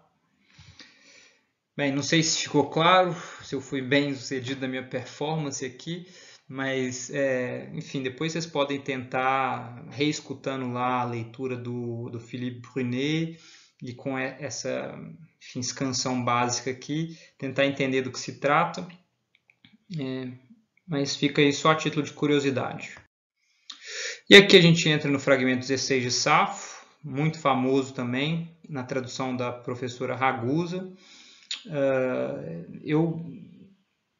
Bem, não sei se ficou claro, se eu fui bem sucedido na minha performance aqui, mas é, enfim, depois vocês podem tentar reescutando lá a leitura do, do Philippe Brunet e com essa, enfim, canção básica aqui, tentar entender do que se trata, é, mas fica aí só a título de curiosidade. E aqui a gente entra no fragmento dezesseis de Safo, muito famoso também, na tradução da professora Ragusa. Uh, eu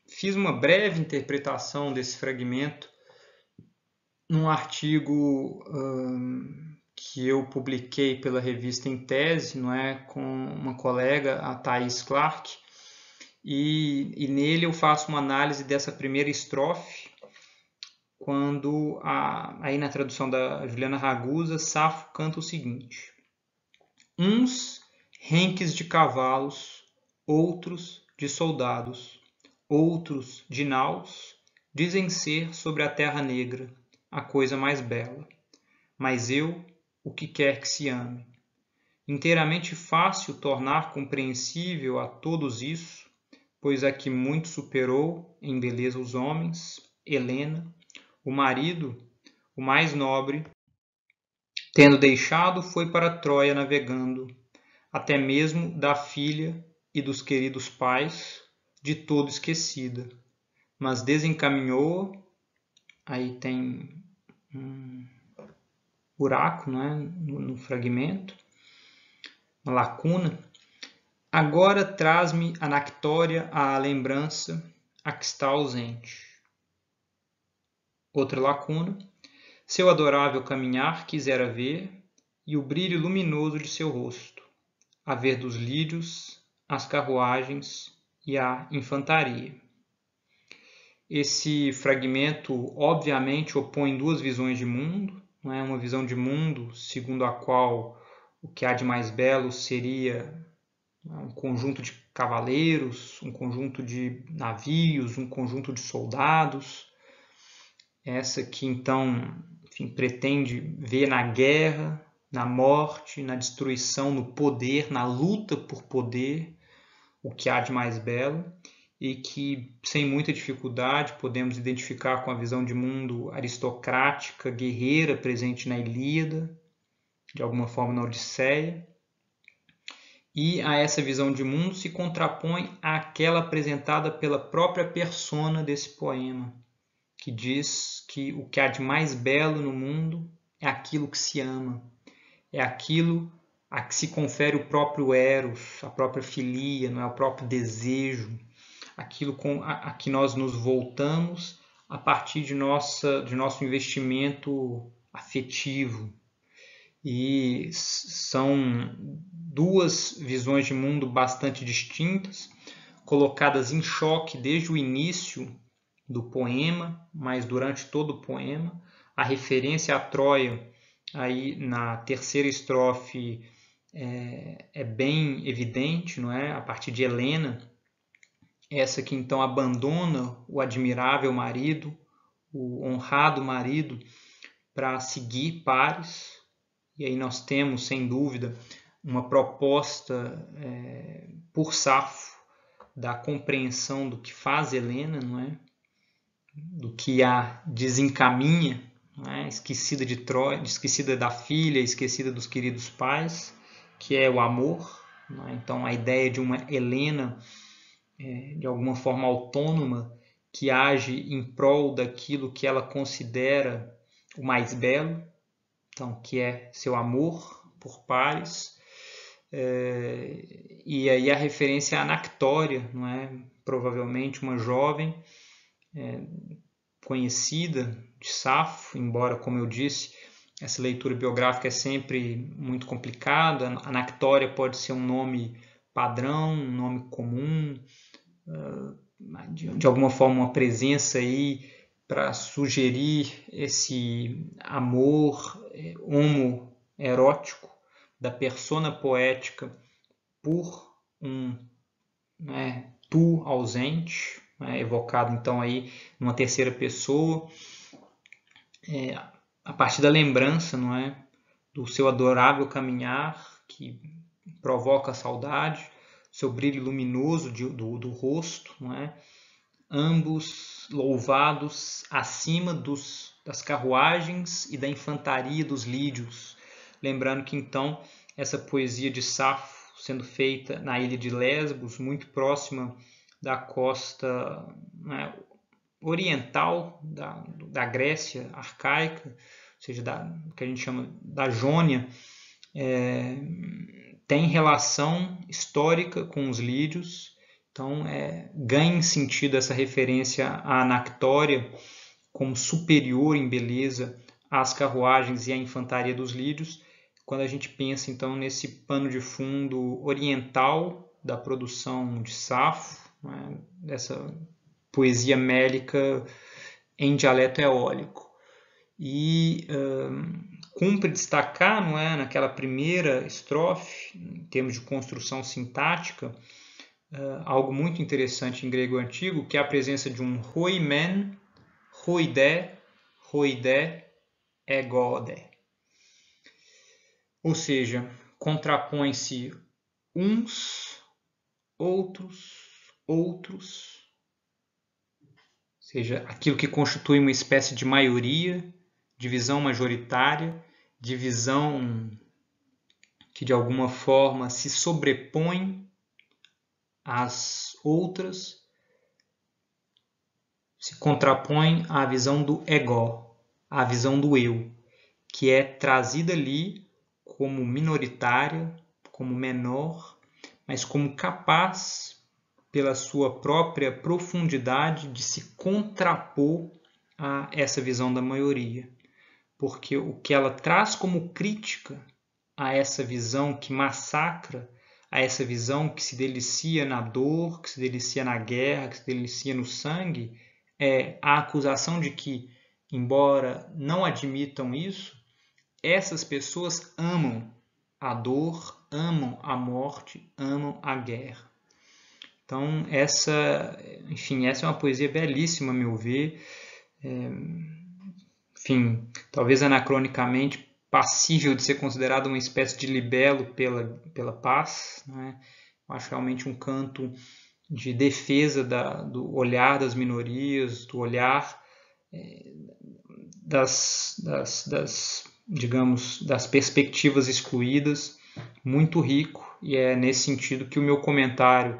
fiz uma breve interpretação desse fragmento num artigo uh, que eu publiquei pela revista Em Tese, não é, com uma colega, a Thais Clark, e, e nele eu faço uma análise dessa primeira estrofe, quando, a, aí na tradução da Juliana Ragusa, Safo canta o seguinte: uns renques de cavalos, outros de soldados, outros de naus, dizem ser sobre a terra negra a coisa mais bela. Mas eu, o que quer que se ame, inteiramente fácil tornar compreensível a todos isso, pois a que muito superou em beleza os homens, Helena, o marido, o mais nobre, tendo deixado, foi para Troia navegando, até mesmo da filha e dos queridos pais, de todo esquecida. mas desencaminhou, aí tem um buraco, né, no, no fragmento, uma lacuna. Agora traz-me a Nactória, a lembrança, a que está ausente. Outra lacuna. Seu adorável caminhar quisera ver, e o brilho luminoso de seu rosto, a ver dos lírios, as carruagens e a infantaria. Esse fragmento, obviamente, opõe duas visões de mundo. Não é uma visão de mundo segundo a qual o que há de mais belo seria um conjunto de cavaleiros, um conjunto de navios, um conjunto de soldados. Essa que, então, enfim, pretende ver na guerra, na morte, na destruição, no poder, na luta por poder, o que há de mais belo, e que, sem muita dificuldade, podemos identificar com a visão de mundo aristocrática, guerreira, presente na Ilíada, de alguma forma na Odisseia. E a essa visão de mundo se contrapõe àquela apresentada pela própria persona desse poema, que diz que o que há de mais belo no mundo é aquilo que se ama, é aquilo a que se confere o próprio eros, a própria filia, não é? O próprio desejo, aquilo com a, a que nós nos voltamos a partir de, nossa, de nosso investimento afetivo. E são duas visões de mundo bastante distintas, colocadas em choque desde o início do poema, mas durante todo o poema. A referência à Troia, aí na terceira estrofe, é, é bem evidente, não é? A partir de Helena, essa que então abandona o admirável marido, o honrado marido, para seguir Paris. E aí nós temos, sem dúvida, uma proposta é, por Safo da compreensão do que faz Helena, não é? Do que a desencaminha, né? Esquecida de Troia, esquecida da filha, esquecida dos queridos pais, que é o amor, né? Então, a ideia de uma Helena, é, de alguma forma autônoma, que age em prol daquilo que ela considera o mais belo, então, que é seu amor por Paris. É, e aí a referência à Nactória, não é? Provavelmente uma jovem, É, conhecida de Safo, embora, como eu disse, essa leitura biográfica é sempre muito complicada. A Nactória pode ser um nome padrão, um nome comum, de alguma forma uma presença aí para sugerir esse amor homoerótico da persona poética por um, né, tu ausente, é evocado então aí numa terceira pessoa, é, a partir da lembrança, não é, do seu adorável caminhar que provoca a saudade, seu brilho luminoso de, do, do rosto, não é, ambos louvados acima dos, das carruagens e da infantaria dos lídios. Lembrando que então essa poesia de Safo sendo feita na ilha de Lesbos, muito próxima da costa, né, oriental da, da Grécia arcaica, ou seja, da, que a gente chama da Jônia, é, tem relação histórica com os lídios. Então, é, ganha em sentido essa referência à Nactória como superior em beleza às carruagens e à infantaria dos lídios, quando a gente pensa então nesse pano de fundo oriental da produção de Safo, dessa poesia mélica em dialeto eólico. E hum, cumpre destacar, não é, naquela primeira estrofe, em termos de construção sintática, uh, algo muito interessante em grego antigo, que é a presença de um hoimen, hoidé, hoidé, egodé. Ou seja, contrapõe-se uns, outros, outros, ou seja, aquilo que constitui uma espécie de maioria, divisão majoritária, divisão que de alguma forma se sobrepõe às outras, se contrapõe à visão do ego, à visão do eu, que é trazida ali como minoritária, como menor, mas como capaz, pela sua própria profundidade, de se contrapor a essa visão da maioria. Porque o que ela traz como crítica a essa visão que massacra, a essa visão que se delicia na dor, que se delicia na guerra, que se delicia no sangue, é a acusação de que, embora não admitam isso, essas pessoas amam a dor, amam a morte, amam a guerra. Então, essa, enfim, essa é uma poesia belíssima, a meu ver, é, enfim, talvez anacronicamente passível de ser considerada uma espécie de libelo pela, pela paz, né? Eu acho realmente um canto de defesa da, do olhar das minorias, do olhar é, das, das, das, digamos, das perspectivas excluídas, muito rico, e é nesse sentido que o meu comentário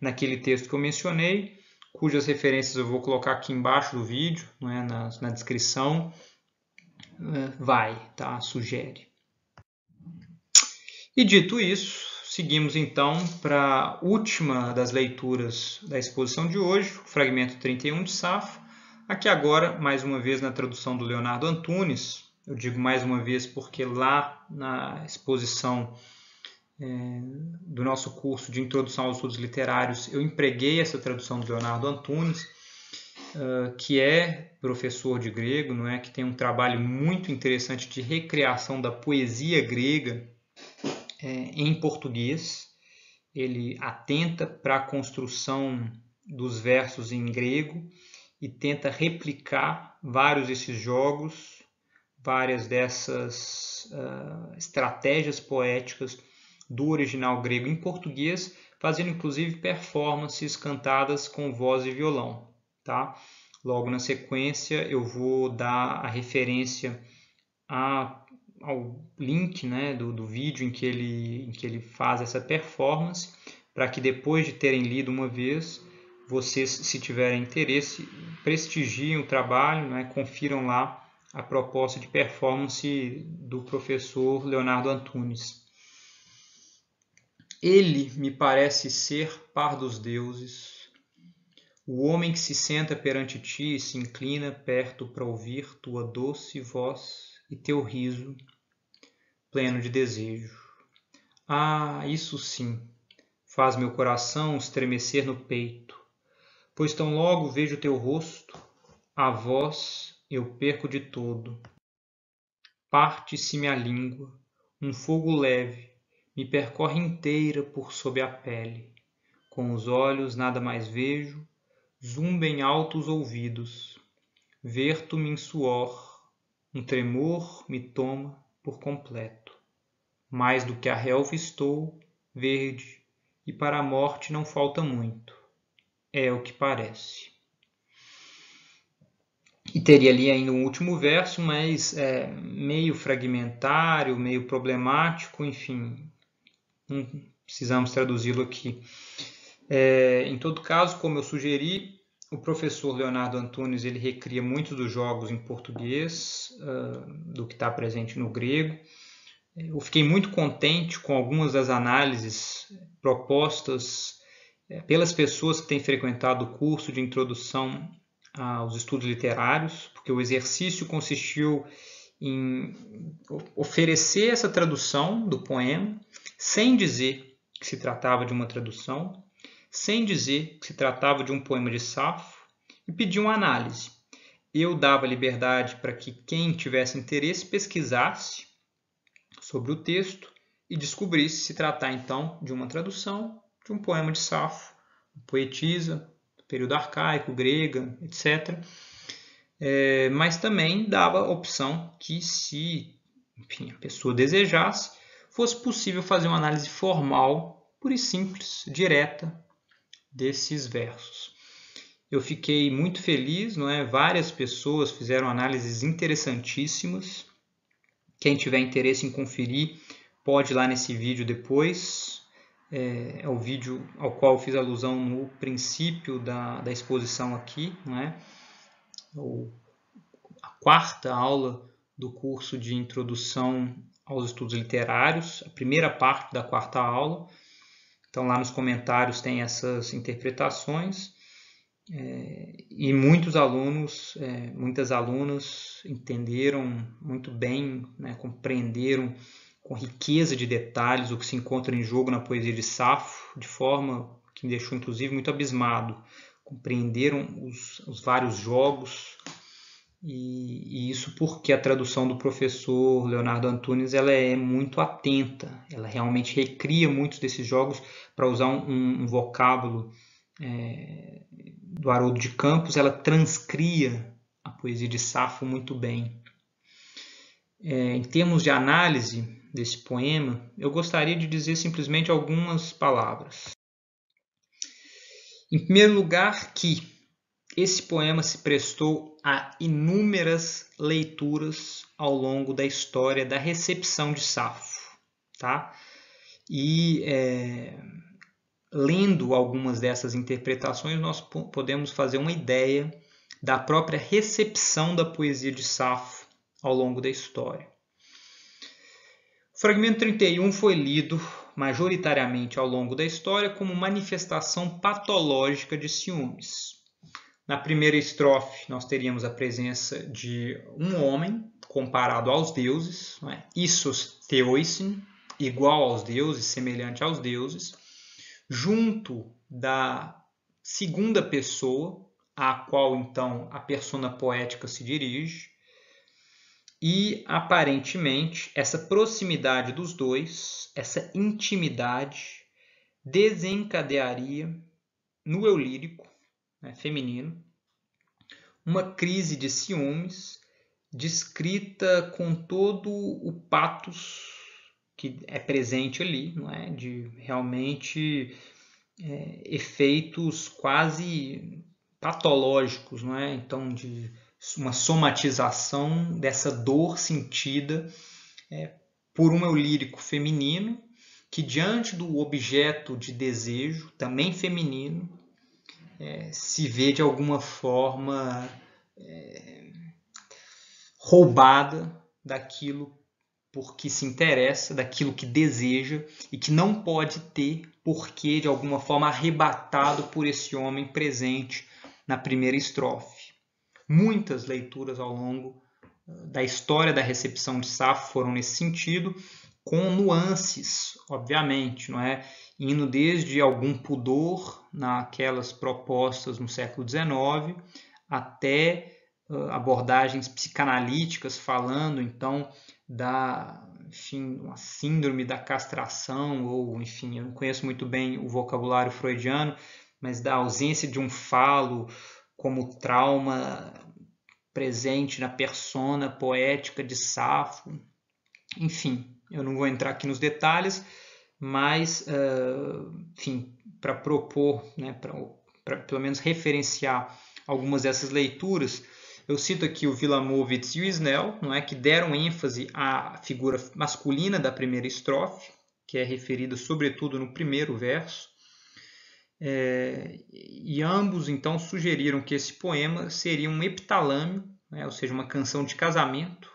naquele texto que eu mencionei, cujas referências eu vou colocar aqui embaixo do vídeo, não é, na, na descrição, vai, tá? Sugere. E dito isso, seguimos então para a última das leituras da exposição de hoje, o Fragmento trinta e um de Safo. Aqui agora, mais uma vez, na tradução do Leonardo Antunes. Eu digo mais uma vez porque lá na exposição é, do nosso curso de Introdução aos Estudos Literários, eu empreguei essa tradução do Leonardo Antunes, Uh, que é professor de grego, não é? Que tem um trabalho muito interessante de recriação da poesia grega é, em português. Ele atenta para a construção dos versos em grego e tenta replicar vários desses jogos, várias dessas uh, estratégias poéticas do original grego em português, fazendo inclusive performances cantadas com voz e violão. Tá? Logo na sequência eu vou dar a referência a, ao link, né, do, do vídeo em que, ele, em que ele faz essa performance, para que depois de terem lido uma vez, vocês, se tiverem interesse, prestigiem o trabalho, né, confiram lá a proposta de performance do professor Leonardo Antunes. Ele me parece ser par dos deuses, o homem que se senta perante ti e se inclina perto para ouvir tua doce voz e teu riso, pleno de desejo. Ah, isso sim, faz meu coração estremecer no peito, pois tão logo vejo teu rosto, a voz eu perco de todo. Parte-se-me a língua, um fogo leve, me percorre inteira por sob a pele. Com os olhos nada mais vejo, zumbem altos ouvidos, verto-me em suor, um tremor me toma por completo. Mais do que a relva estou, verde, e para a morte não falta muito, é o que parece. E teria ali ainda um último verso, mas é meio fragmentário, meio problemático, enfim, não precisamos traduzi-lo aqui. É, em todo caso, como eu sugeri, o professor Leonardo Antunes ele recria muitos dos jogos em português, uh, do que está presente no grego. Eu fiquei muito contente com algumas das análises propostas pelas pessoas que têm frequentado o curso de Introdução aos Estudos Literários, porque o exercício consistiu em oferecer essa tradução do poema, sem dizer que se tratava de uma tradução, sem dizer que se tratava de um poema de Safo, e pediu uma análise. Eu dava liberdade para que quem tivesse interesse pesquisasse sobre o texto e descobrisse se tratar, então, de uma tradução de um poema de Safo, poetisa, período arcaico, grega, etcétera. É, mas também dava a opção que, se enfim, a pessoa desejasse, fosse possível fazer uma análise formal, pura e simples, direta, desses versos. Eu fiquei muito feliz, não é? Várias pessoas fizeram análises interessantíssimas. Quem tiver interesse em conferir, pode ir lá nesse vídeo depois. é, é o vídeo ao qual fiz alusão no princípio da, da exposição aqui, não é? O, a quarta aula do curso de Introdução aos Estudos Literários, a primeira parte da quarta aula. Então, lá nos comentários tem essas interpretações. É, e muitos alunos, é, muitas alunas entenderam muito bem, né, compreenderam com riqueza de detalhes o que se encontra em jogo na poesia de Safo, de forma que me deixou, inclusive, muito abismado. Compreenderam os, os vários jogos, e, e isso porque a tradução do professor Leonardo Antunes ela é muito atenta, ela realmente recria muitos desses jogos, para usar um, um, um vocábulo É, do Haroldo de Campos, ela transcria a poesia de Safo muito bem. É, em termos de análise desse poema, eu gostaria de dizer simplesmente algumas palavras. Em primeiro lugar, que esse poema se prestou a inúmeras leituras ao longo da história da recepção de Safo, tá? E... É... lendo algumas dessas interpretações, nós podemos fazer uma ideia da própria recepção da poesia de Safo ao longo da história. O fragmento trinta e um foi lido majoritariamente ao longo da história como manifestação patológica de ciúmes. Na primeira estrofe, nós teríamos a presença de um homem comparado aos deuses, não é? Issos theoisin, igual aos deuses, semelhante aos deuses, junto da segunda pessoa, à qual, então, a persona poética se dirige. E, aparentemente, essa proximidade dos dois, essa intimidade, desencadearia no eu lírico, né, feminino, uma crise de ciúmes descrita com todo o patos que é presente ali, não é? De realmente é, efeitos quase patológicos, não é? Então, de uma somatização dessa dor sentida é, por um eu lírico feminino, que diante do objeto de desejo, também feminino, é, se vê de alguma forma é, roubada daquilo porque se interessa, daquilo que deseja e que não pode ter, porque de alguma forma arrebatado por esse homem presente na primeira estrofe. Muitas leituras ao longo da história da recepção de Safo foram nesse sentido, com nuances, obviamente, não é? Indo desde algum pudor naquelas propostas no século dezenove até abordagens psicanalíticas falando, então, da, enfim, uma síndrome da castração, ou, enfim, eu não conheço muito bem o vocabulário freudiano, mas da ausência de um falo como trauma presente na persona poética de Safo. Enfim, eu não vou entrar aqui nos detalhes, mas, uh, enfim, para propor, né, para pelo menos referenciar algumas dessas leituras, eu cito aqui o Wilamowitz e o Snell, não é, que deram ênfase à figura masculina da primeira estrofe, que é referida sobretudo no primeiro verso. É, e ambos, então, sugeriram que esse poema seria um epitalâmio, né, ou seja, uma canção de casamento,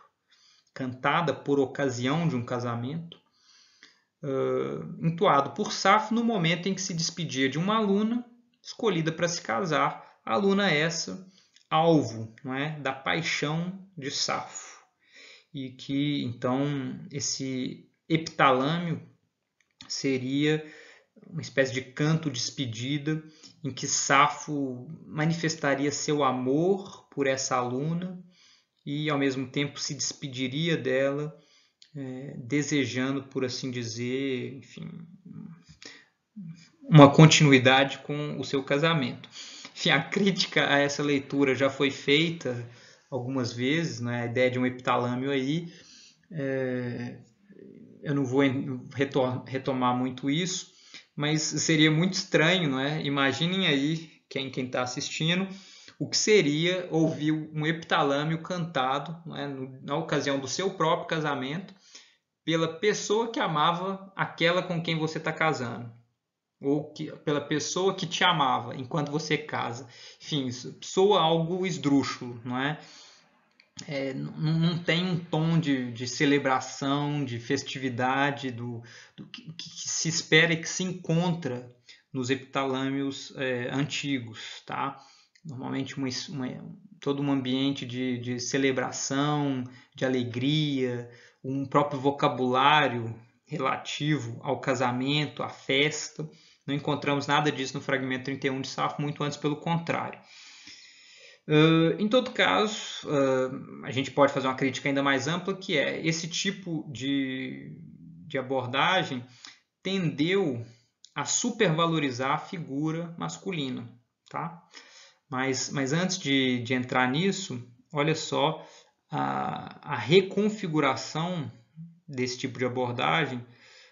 cantada por ocasião de um casamento, uh, entoado por Safo no momento em que se despedia de uma aluna escolhida para se casar, a aluna essa... alvo, não é, da paixão de Safo, e que então esse epitalâmio seria uma espécie de canto de despedida em que Safo manifestaria seu amor por essa aluna e ao mesmo tempo se despediria dela, é, desejando, por assim dizer, enfim, uma continuidade com o seu casamento. Enfim, a crítica a essa leitura já foi feita algumas vezes, né? A ideia de um epitalâmio aí, é, eu não vou retomar muito isso, mas seria muito estranho, não é? Imaginem aí, quem quem está assistindo, o que seria ouvir um epitalâmio cantado, não é, na ocasião do seu próprio casamento, pela pessoa que amava aquela com quem você está casando. ou que, pela pessoa que te amava enquanto você casa. Enfim, isso soa algo esdrúxulo, não é? É, não tem um tom de, de celebração, de festividade do, do que, que se espera e que se encontra nos epitalâmios é, antigos, tá? Normalmente uma, uma, todo um ambiente de, de celebração, de alegria, um próprio vocabulário relativo ao casamento, à festa. Não encontramos nada disso no fragmento trinta e um de Safo, muito antes pelo contrário. Uh, em todo caso, uh, a gente pode fazer uma crítica ainda mais ampla, que é esse tipo de, de abordagem tendeu a supervalorizar a figura masculina, tá? Mas, mas antes de, de entrar nisso, olha só a, a reconfiguração desse tipo de abordagem,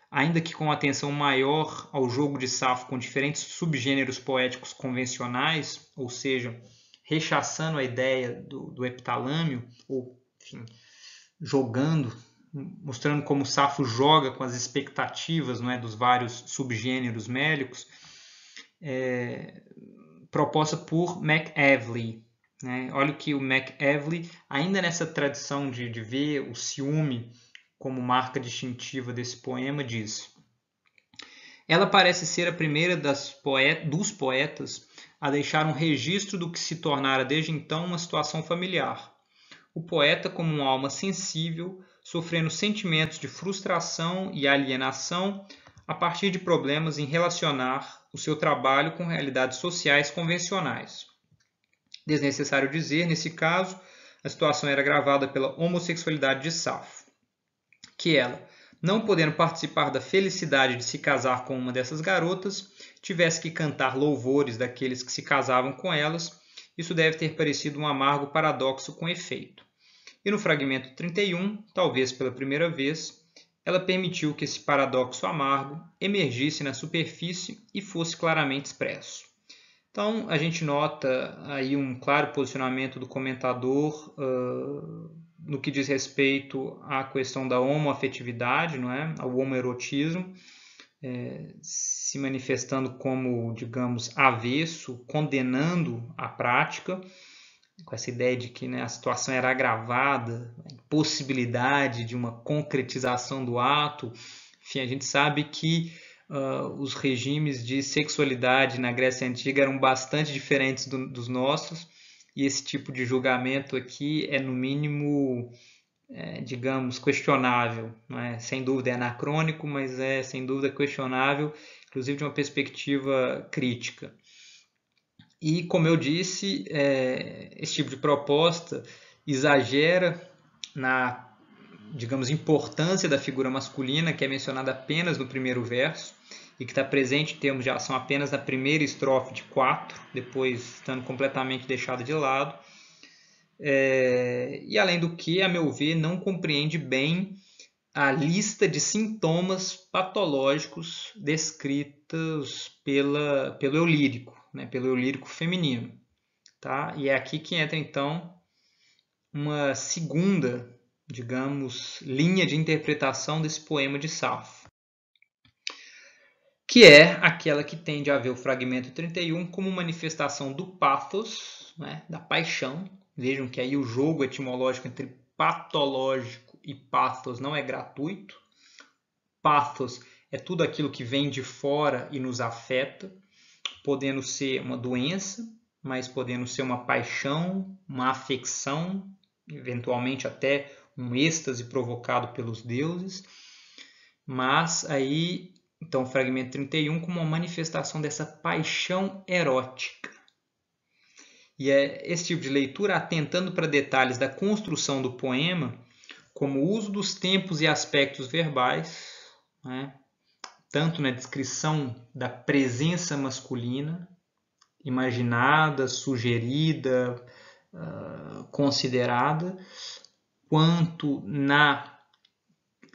ainda que com atenção maior ao jogo de Safo com diferentes subgêneros poéticos convencionais, ou seja, rechaçando a ideia do, do epitalâmio, ou, enfim, jogando, mostrando como Safo joga com as expectativas, não é, dos vários subgêneros mélicos, é, proposta por MacAvely, né? Olha o que o MacAvely, ainda nessa tradição de, de ver o ciúme como marca distintiva desse poema, diz: ela parece ser a primeira das poeta, dos poetas a deixar um registro do que se tornara desde então uma situação familiar. O poeta, como uma alma sensível, sofrendo sentimentos de frustração e alienação a partir de problemas em relacionar o seu trabalho com realidades sociais convencionais. Desnecessário dizer, nesse caso, a situação era agravada pela homossexualidade de Safo, que ela, não podendo participar da felicidade de se casar com uma dessas garotas, tivesse que cantar louvores daqueles que se casavam com elas. Isso deve ter parecido um amargo paradoxo com efeito. E no fragmento trinta e um, talvez pela primeira vez, ela permitiu que esse paradoxo amargo emergisse na superfície e fosse claramente expresso. Então, a gente nota aí um claro posicionamento do comentador uh... no que diz respeito à questão da homoafetividade, não é? Ao homoerotismo, é, se manifestando como, digamos, avesso, condenando a prática, com essa ideia de que, né, a situação era agravada, a impossibilidade de uma concretização do ato. Enfim, a gente sabe que uh, os regimes de sexualidade na Grécia Antiga eram bastante diferentes do, dos nossos, e esse tipo de julgamento aqui é, no mínimo, é, digamos, questionável. Não é? Sem dúvida é anacrônico, mas é, sem dúvida, questionável, inclusive de uma perspectiva crítica. E, como eu disse, é, esse tipo de proposta exagera na, digamos, importância da figura masculina, que é mencionada apenas no primeiro verso, e que está presente em termos de ação apenas na primeira estrofe de quatro, depois estando completamente deixada de lado. É, e além do que, a meu ver, não compreende bem a lista de sintomas patológicos descritos pela, pelo eu lírico, né, pelo eu lírico feminino. Tá? E é aqui que entra, então, uma segunda, digamos, linha de interpretação desse poema de Safo, que é aquela que tende a ver o fragmento trinta e um como manifestação do pathos, né, da paixão. Vejam que aí o jogo etimológico entre patológico e pathos não é gratuito. Pathos é tudo aquilo que vem de fora e nos afeta, podendo ser uma doença, mas podendo ser uma paixão, uma afecção, eventualmente até um êxtase provocado pelos deuses. Mas aí, então, o fragmento trinta e um como uma manifestação dessa paixão erótica. E é esse tipo de leitura, atentando para detalhes da construção do poema, como o uso dos tempos e aspectos verbais, né, tanto na descrição da presença masculina, imaginada, sugerida, uh, considerada, quanto na,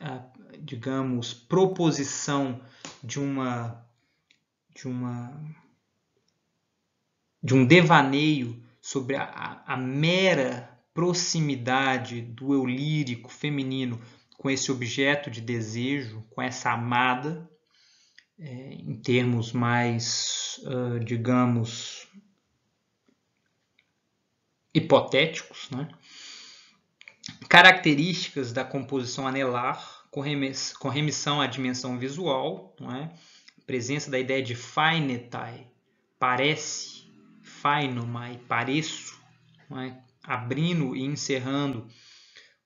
uh, digamos, proposição de uma de uma de um devaneio sobre a, a, a mera proximidade do eu lírico feminino com esse objeto de desejo, com essa amada, é, em termos mais, uh, digamos, hipotéticos, né? Características da composição anelar com, remiss com remissão à dimensão visual, não é? Presença da ideia de fainetai, parece, fainomai, pareço, não é? Abrindo e encerrando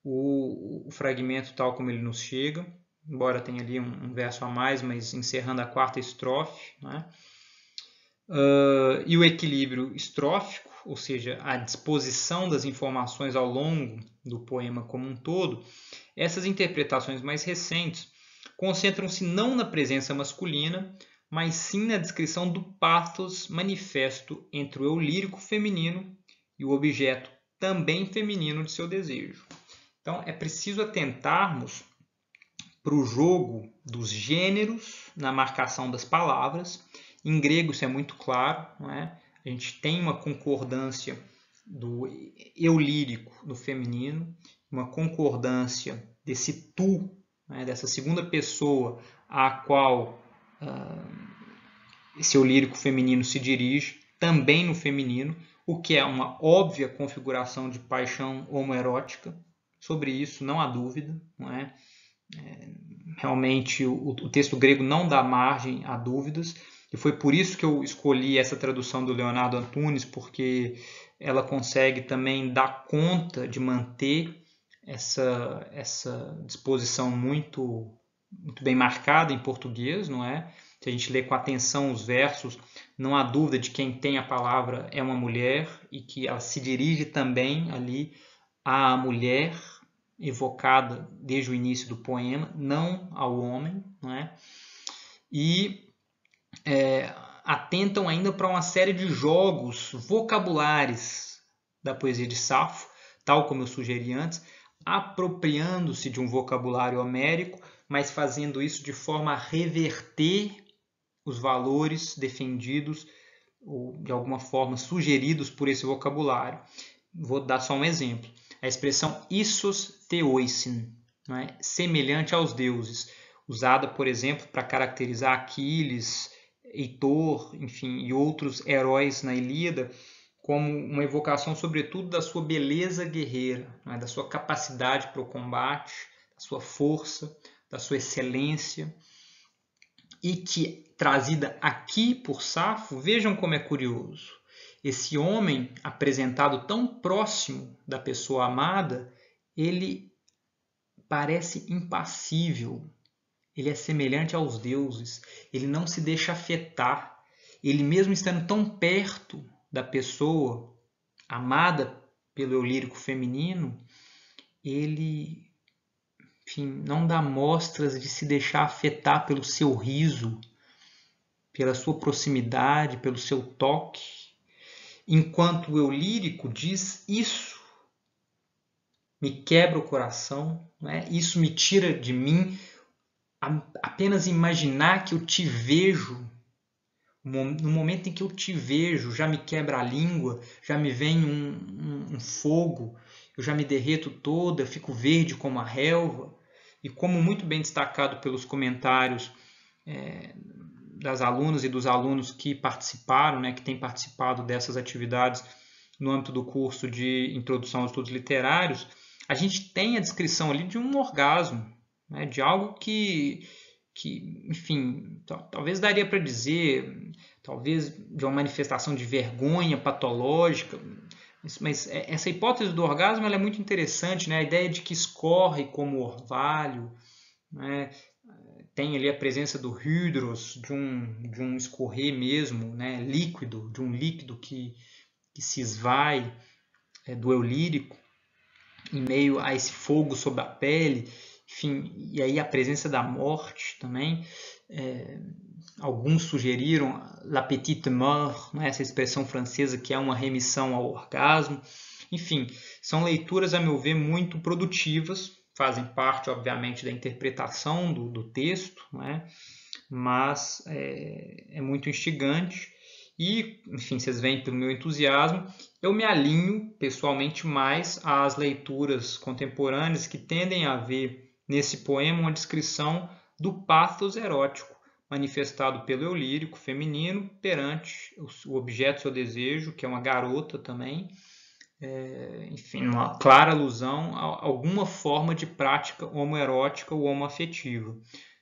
o, o fragmento tal como ele nos chega, embora tenha ali um, um verso a mais, mas encerrando a quarta estrofe, né? Uh, e o equilíbrio estrófico, ou seja, a disposição das informações ao longo do poema como um todo. Essas interpretações mais recentes concentram-se não na presença masculina, mas sim na descrição do pathos manifesto entre o eu lírico feminino e o objeto também feminino de seu desejo. Então, é preciso atentarmos para o jogo dos gêneros na marcação das palavras. Em grego isso é muito claro, não é? A gente tem uma concordância do eu lírico no feminino, uma concordância desse tu, né, dessa segunda pessoa a qual uh, esse eu lírico feminino se dirige, também no feminino, o que é uma óbvia configuração de paixão homoerótica. Sobre isso não há dúvida, não é? É, realmente o, o texto grego não dá margem a dúvidas, e foi por isso que eu escolhi essa tradução do Leonardo Antunes, porque ela consegue também dar conta de manter essa, essa disposição muito, muito bem marcada em português, não é? Se a gente lê com atenção os versos, não há dúvida de quem tem a palavra é uma mulher, e que ela se dirige também ali à mulher, evocada desde o início do poema, não ao homem, não é? E É, atentam ainda para uma série de jogos vocabulares da poesia de Safo, tal como eu sugeri antes, apropriando-se de um vocabulário homérico, mas fazendo isso de forma a reverter os valores defendidos ou, de alguma forma, sugeridos por esse vocabulário. Vou dar só um exemplo. A expressão issos theoisin, não é? Semelhante aos deuses, usada, por exemplo, para caracterizar Aquiles, Heitor, enfim, e outros heróis na Ilíada, como uma evocação, sobretudo, da sua beleza guerreira, né? Da sua capacidade para o combate, da sua força, da sua excelência, e que, trazida aqui por Safo, vejam como é curioso. Esse homem, apresentado tão próximo da pessoa amada, ele parece impassível. Ele é semelhante aos deuses, ele não se deixa afetar. Ele, mesmo estando tão perto da pessoa amada pelo eu lírico feminino, ele, enfim, não dá mostras de se deixar afetar pelo seu riso, pela sua proximidade, pelo seu toque. Enquanto o eu lírico diz isso, me quebra o coração, né? Isso me tira de mim. Apenas imaginar que eu te vejo, no momento em que eu te vejo, já me quebra a língua, já me vem um, um, um fogo, eu já me derreto toda, fico verde como a relva. E como muito bem destacado pelos comentários é, das alunas e dos alunos que participaram, né, que têm participado dessas atividades no âmbito do curso de Introdução aos Estudos Literários, a gente tem a descrição ali de um orgasmo, de algo que, que enfim, talvez daria para dizer, talvez de uma manifestação de vergonha patológica, mas essa hipótese do orgasmo ela é muito interessante, né? A ideia de que escorre como orvalho, né? Tem ali a presença do hydros, de um, de um escorrer mesmo, né? Líquido, de um líquido que, que se esvai é, do eu lírico, em meio a esse fogo sobre a pele. Enfim, e aí a presença da morte também. É, alguns sugeriram la petite mort, né, essa expressão francesa que é uma remissão ao orgasmo. Enfim, são leituras, a meu ver, muito produtivas, fazem parte, obviamente, da interpretação do, do texto, né, mas é, é muito instigante. E, enfim, vocês veem pelo meu entusiasmo, eu me alinho pessoalmente mais às leituras contemporâneas que tendem a ver nesse poema uma descrição do pathos erótico, manifestado pelo eu lírico feminino perante o objeto do seu desejo, que é uma garota também, é, enfim, uma clara alusão a alguma forma de prática homoerótica ou homoafetiva.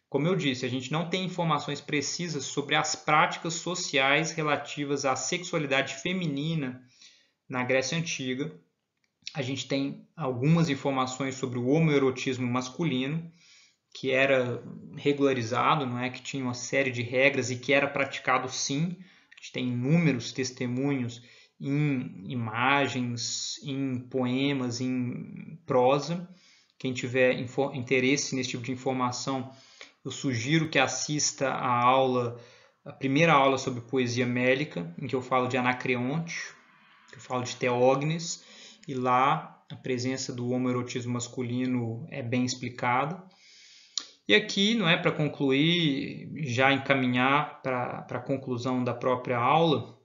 Como eu disse, a gente não tem informações precisas sobre as práticas sociais relativas à sexualidade feminina na Grécia Antiga. A gente tem algumas informações sobre o homoerotismo masculino, que era regularizado, não é? Que tinha uma série de regras e que era praticado sim. A gente tem inúmeros testemunhos em imagens, em poemas, em prosa. Quem tiver interesse nesse tipo de informação, eu sugiro que assista a aula, a primeira aula sobre poesia mélica, em que eu falo de Anacreonte, que eu falo de Teognis, e lá a presença do homoerotismo masculino é bem explicada. E aqui, não é, para concluir, já encaminhar para a conclusão da própria aula,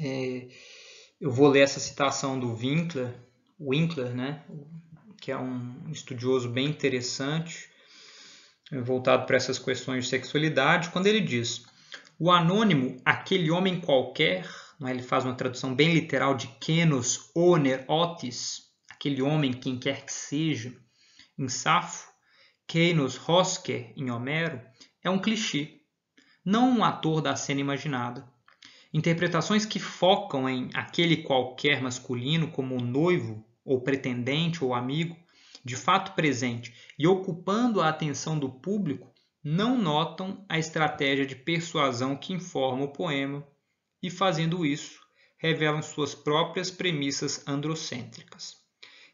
é, eu vou ler essa citação do Winkler, Winkler, né, que é um estudioso bem interessante, voltado para essas questões de sexualidade, quando ele diz: o anônimo, aquele homem qualquer, não é, ele faz uma tradução bem literal de kenos oner otis, aquele homem, quem quer que seja, em Safo, Keynos Rosker, em Homero, é um clichê, não um ator da cena imaginada. Interpretações que focam em aquele qualquer masculino como o noivo, ou pretendente, ou amigo, de fato presente e ocupando a atenção do público, não notam a estratégia de persuasão que informa o poema e, fazendo isso, revelam suas próprias premissas androcêntricas.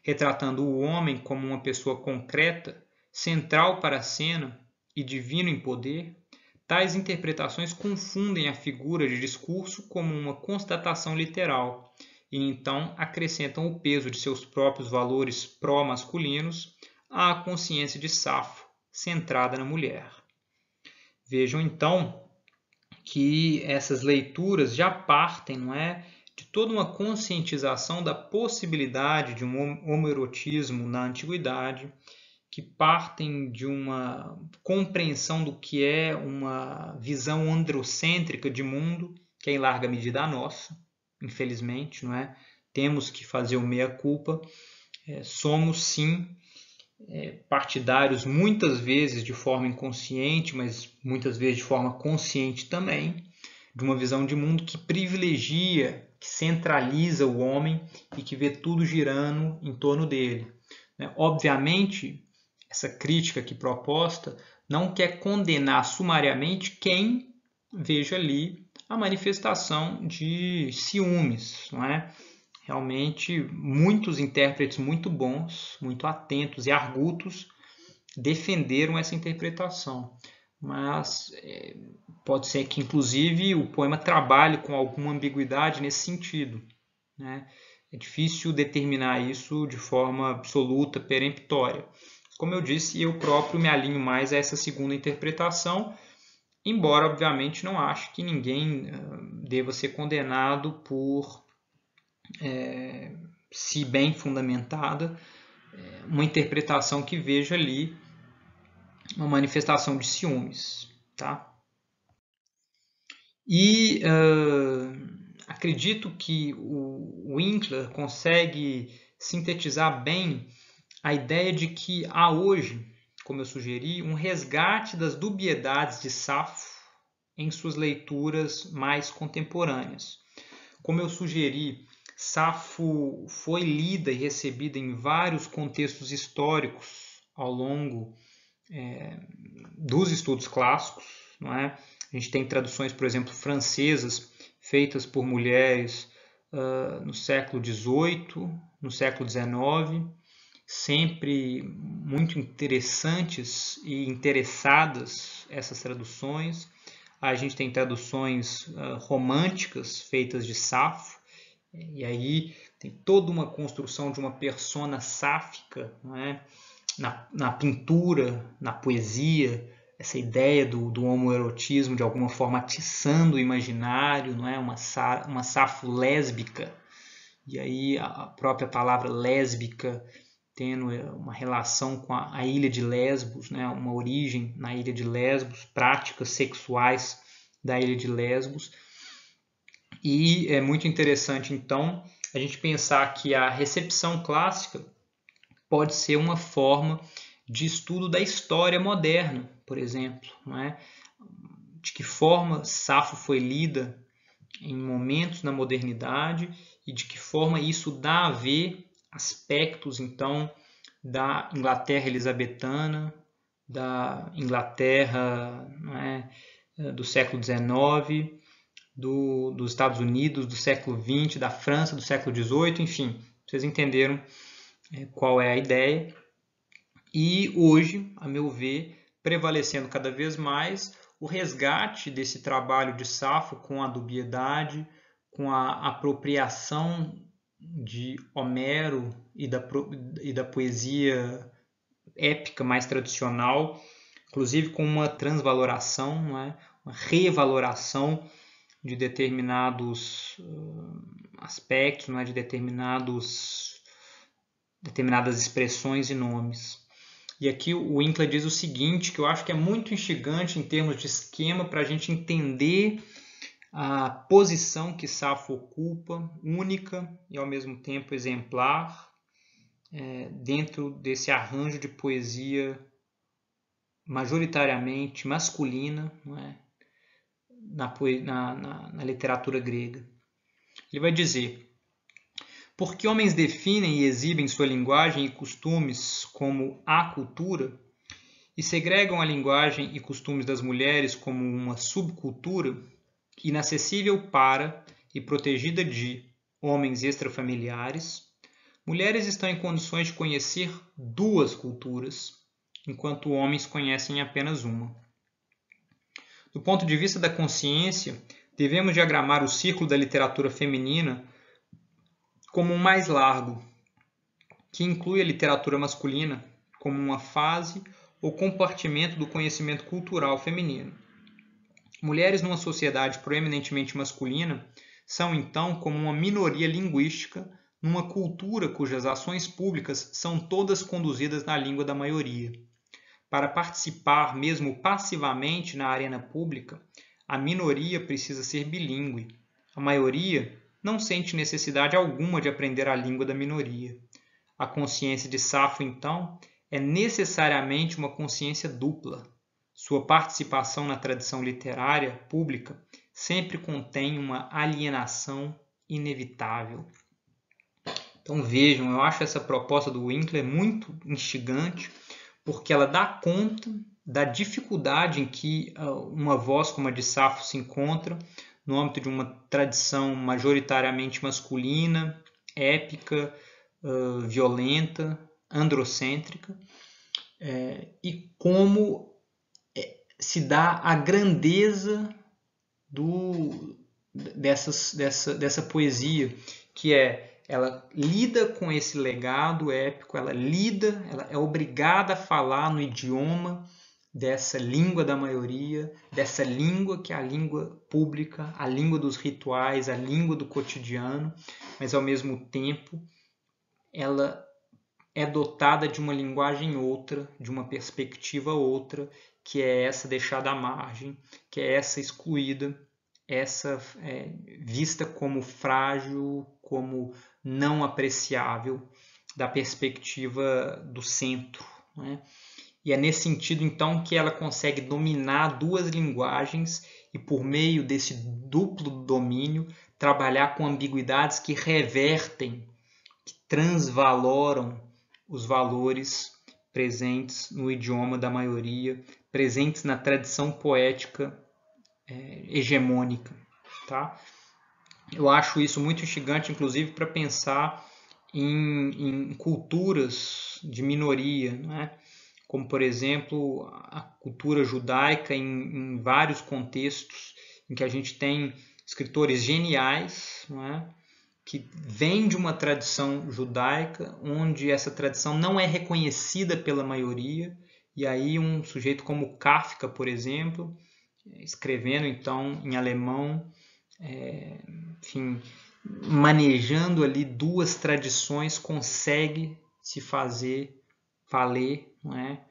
Retratando o homem como uma pessoa concreta, central para a cena e divino em poder, tais interpretações confundem a figura de discurso como uma constatação literal e então acrescentam o peso de seus próprios valores pró-masculinos à consciência de Safo, centrada na mulher. Vejam então que essas leituras já partem, não é, de toda uma conscientização da possibilidade de um homoerotismo na antiguidade, que partem de uma compreensão do que é uma visão androcêntrica de mundo, que é em larga medida a nossa, infelizmente, não é? Temos que fazer o meia-culpa. É, somos, sim, é, partidários, muitas vezes de forma inconsciente, mas muitas vezes de forma consciente também, de uma visão de mundo que privilegia, que centraliza o homem e que vê tudo girando em torno dele. Né? Obviamente, essa crítica aqui proposta não quer condenar sumariamente quem veja ali a manifestação de ciúmes, não é? Realmente, muitos intérpretes muito bons, muito atentos e argutos defenderam essa interpretação. Mas é, pode ser que, inclusive, o poema trabalhe com alguma ambiguidade nesse sentido, né? É difícil determinar isso de forma absoluta, peremptória. Como eu disse, eu próprio me alinho mais a essa segunda interpretação, embora, obviamente, não ache que ninguém uh, deva ser condenado por, é, se bem fundamentada, uma interpretação que veja ali uma manifestação de ciúmes. Tá? E uh, acredito que o Winkler consegue sintetizar bem a ideia de que há hoje, como eu sugeri, um resgate das dubiedades de Safo em suas leituras mais contemporâneas. Como eu sugeri, Safo foi lida e recebida em vários contextos históricos ao longo é, dos estudos clássicos, não é? A gente tem traduções, por exemplo, francesas, feitas por mulheres uh, no século dezoito, no século dezenove, sempre muito interessantes e interessadas essas traduções. A gente tem traduções uh, românticas feitas de Safo, e aí tem toda uma construção de uma persona sáfica, não é? na, na pintura, na poesia, essa ideia do, do homoerotismo de alguma forma atiçando o imaginário, não é? uma, uma Safo lésbica, e aí a própria palavra lésbica tendo uma relação com a, a ilha de Lesbos, né, uma origem na ilha de Lesbos, práticas sexuais da ilha de Lesbos. E é muito interessante, então, a gente pensar que a recepção clássica pode ser uma forma de estudo da história moderna, por exemplo, não é? De que forma Safo foi lida em momentos na modernidade e de que forma isso dá a ver aspectos, então, da Inglaterra elisabetana, da Inglaterra, não é, do século dezenove, do, dos Estados Unidos do século vinte, da França do século dezoito, enfim, vocês entenderam qual é a ideia. E hoje, a meu ver, prevalecendo cada vez mais o resgate desse trabalho de Safo com a dubiedade, com a apropriação de Homero e da, e da poesia épica mais tradicional, inclusive com uma transvaloração, não é? Uma revaloração de determinados aspectos, não é? De determinados, determinadas expressões e nomes. E aqui o Winkler diz o seguinte, que eu acho que é muito instigante em termos de esquema para a gente entender a posição que Safo ocupa, única e ao mesmo tempo exemplar, é, dentro desse arranjo de poesia majoritariamente masculina, não é? na, na, na, na literatura grega. Ele vai dizer: porque homens definem e exibem sua linguagem e costumes como a cultura e segregam a linguagem e costumes das mulheres como uma subcultura inacessível para e protegida de homens extrafamiliares, mulheres estão em condições de conhecer duas culturas, enquanto homens conhecem apenas uma. Do ponto de vista da consciência, devemos diagramar o círculo da literatura feminina como um mais largo, que inclui a literatura masculina como uma fase ou compartimento do conhecimento cultural feminino. Mulheres numa sociedade proeminentemente masculina são, então, como uma minoria linguística numa cultura cujas ações públicas são todas conduzidas na língua da maioria. Para participar, mesmo passivamente, na arena pública, a minoria precisa ser bilíngue. A maioria não sente necessidade alguma de aprender a língua da minoria. A consciência de Safo, então, é necessariamente uma consciência dupla. Sua participação na tradição literária pública sempre contém uma alienação inevitável. Então vejam, eu acho essa proposta do Winkler muito instigante, porque ela dá conta da dificuldade em que uma voz como a de Safo se encontra no âmbito de uma tradição majoritariamente masculina, épica, uh, violenta, androcêntrica, é, e como se dá a grandeza do, dessas, dessa, dessa poesia, que é, ela lida com esse legado épico, ela lida, ela é obrigada a falar no idioma dessa língua da maioria, dessa língua que é a língua pública, a língua dos rituais, a língua do cotidiano, mas ao mesmo tempo ela é dotada de uma linguagem outra, de uma perspectiva outra, que é essa deixada à margem, que é essa excluída, essa é, vista como frágil, como não apreciável da perspectiva do centro, né? E é nesse sentido, então, que ela consegue dominar duas linguagens e, por meio desse duplo domínio, trabalhar com ambiguidades que revertem, que transvaloram os valores presentes no idioma da maioria, presentes na tradição poética é, hegemônica. Tá? Eu acho isso muito instigante, inclusive, para pensar em, em culturas de minoria, não é? Como, por exemplo, a cultura judaica em, em vários contextos em que a gente tem escritores geniais, não é? Que vêm de uma tradição judaica, onde essa tradição não é reconhecida pela maioria, e aí um sujeito como Kafka, por exemplo, escrevendo então em alemão, é, enfim, manejando ali duas tradições, consegue se fazer valer, não é,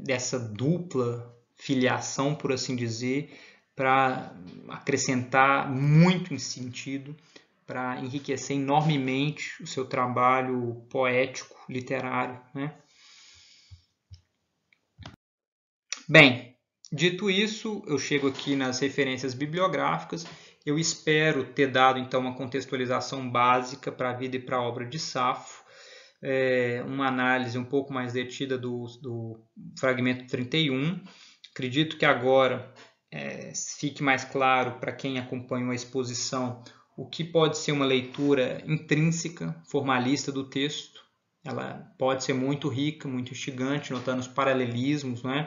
dessa dupla filiação, por assim dizer, para acrescentar muito em sentido, para enriquecer enormemente o seu trabalho poético, literário, né? Bem, dito isso, eu chego aqui nas referências bibliográficas. Eu espero ter dado, então, uma contextualização básica para a vida e para a obra de Safo, é, uma análise um pouco mais detida do, do fragmento trinta e um. Acredito que agora é, fique mais claro para quem acompanha a exposição o que pode ser uma leitura intrínseca, formalista do texto. Ela pode ser muito rica, muito instigante, notando os paralelismos, né?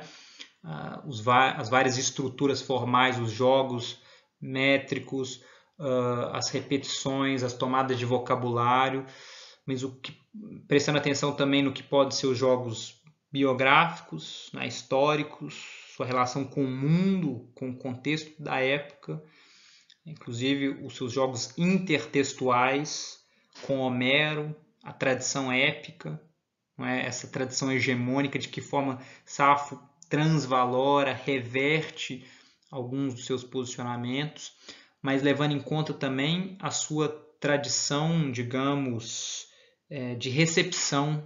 Uh, os as várias estruturas formais, os jogos métricos, uh, as repetições, as tomadas de vocabulário, mas o que, prestando atenção também no que pode ser os jogos biográficos, né, históricos, sua relação com o mundo, com o contexto da época, inclusive os seus jogos intertextuais com Homero, a tradição épica, não é? Essa tradição hegemônica, de que forma Safo transvalora, reverte alguns dos seus posicionamentos, mas levando em conta também a sua tradição, digamos, de recepção,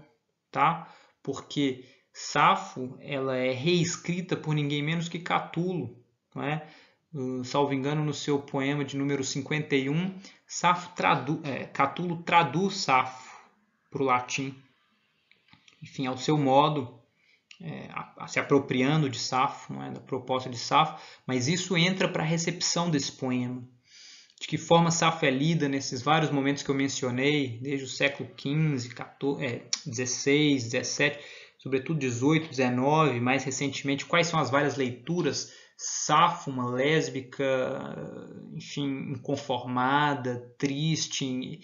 tá? Porque Safo, ela é reescrita por ninguém menos que Catulo, não é? Salvo engano, no seu poema de número cinquenta e um, Safo tradu é, Catulo traduz Safo para o latim, enfim, ao seu modo, É, a, a se apropriando de Safo, não é, da proposta de Safo, mas isso entra para a recepção desse poema. De que forma Safo é lida nesses vários momentos que eu mencionei, desde o século quinze, quatorze, dezesseis, dezessete, sobretudo dezoito, dezenove, mais recentemente, quais são as várias leituras? Safo, uma lésbica, enfim, inconformada, triste,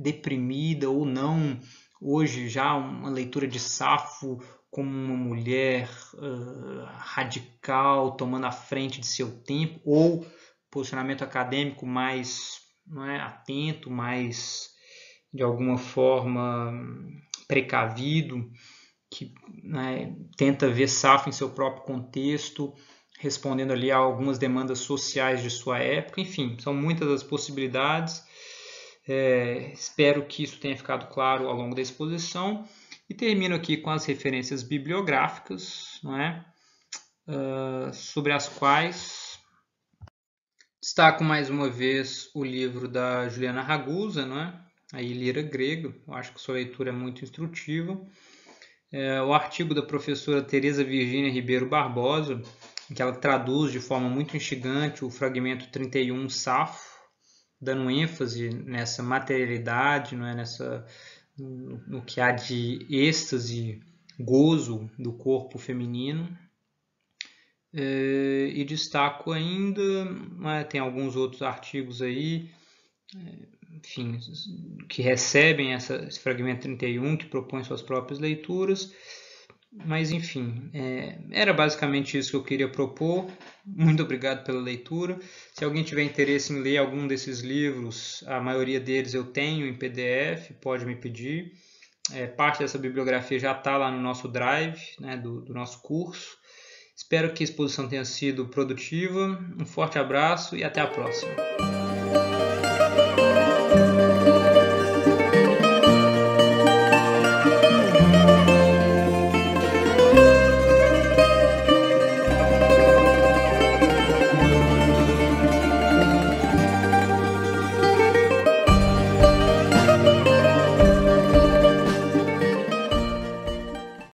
deprimida ou não. Hoje já uma leitura de Safo como uma mulher uh, radical, tomando a frente de seu tempo, ou posicionamento acadêmico mais, não é, atento, mais, de alguma forma, precavido, que, né, tenta ver Safo em seu próprio contexto, respondendo ali a algumas demandas sociais de sua época. Enfim, são muitas as possibilidades. É, espero que isso tenha ficado claro ao longo da exposição. E termino aqui com as referências bibliográficas, não é? Uh, sobre as quais destaco mais uma vez o livro da Juliana Ragusa, não é? Aí, Lira Grega. Eu acho que sua leitura é muito instrutiva. É, o artigo da professora Tereza Virginia Ribeiro Barbosa, em que ela traduz de forma muito instigante o fragmento trinta e um Safo, dando ênfase nessa materialidade, não é? Nessa... no que há de êxtase, gozo do corpo feminino. E destaco ainda, tem alguns outros artigos aí, enfim, que recebem essa, esse fragmento trinta e um, que propõem suas próprias leituras. Mas, enfim, é, era basicamente isso que eu queria propor. Muito obrigado pela leitura. Se alguém tiver interesse em ler algum desses livros, a maioria deles eu tenho em P D F, pode me pedir. É, parte dessa bibliografia já está lá no nosso drive, né, do, do nosso curso. Espero que a exposição tenha sido produtiva. Um forte abraço e até a próxima.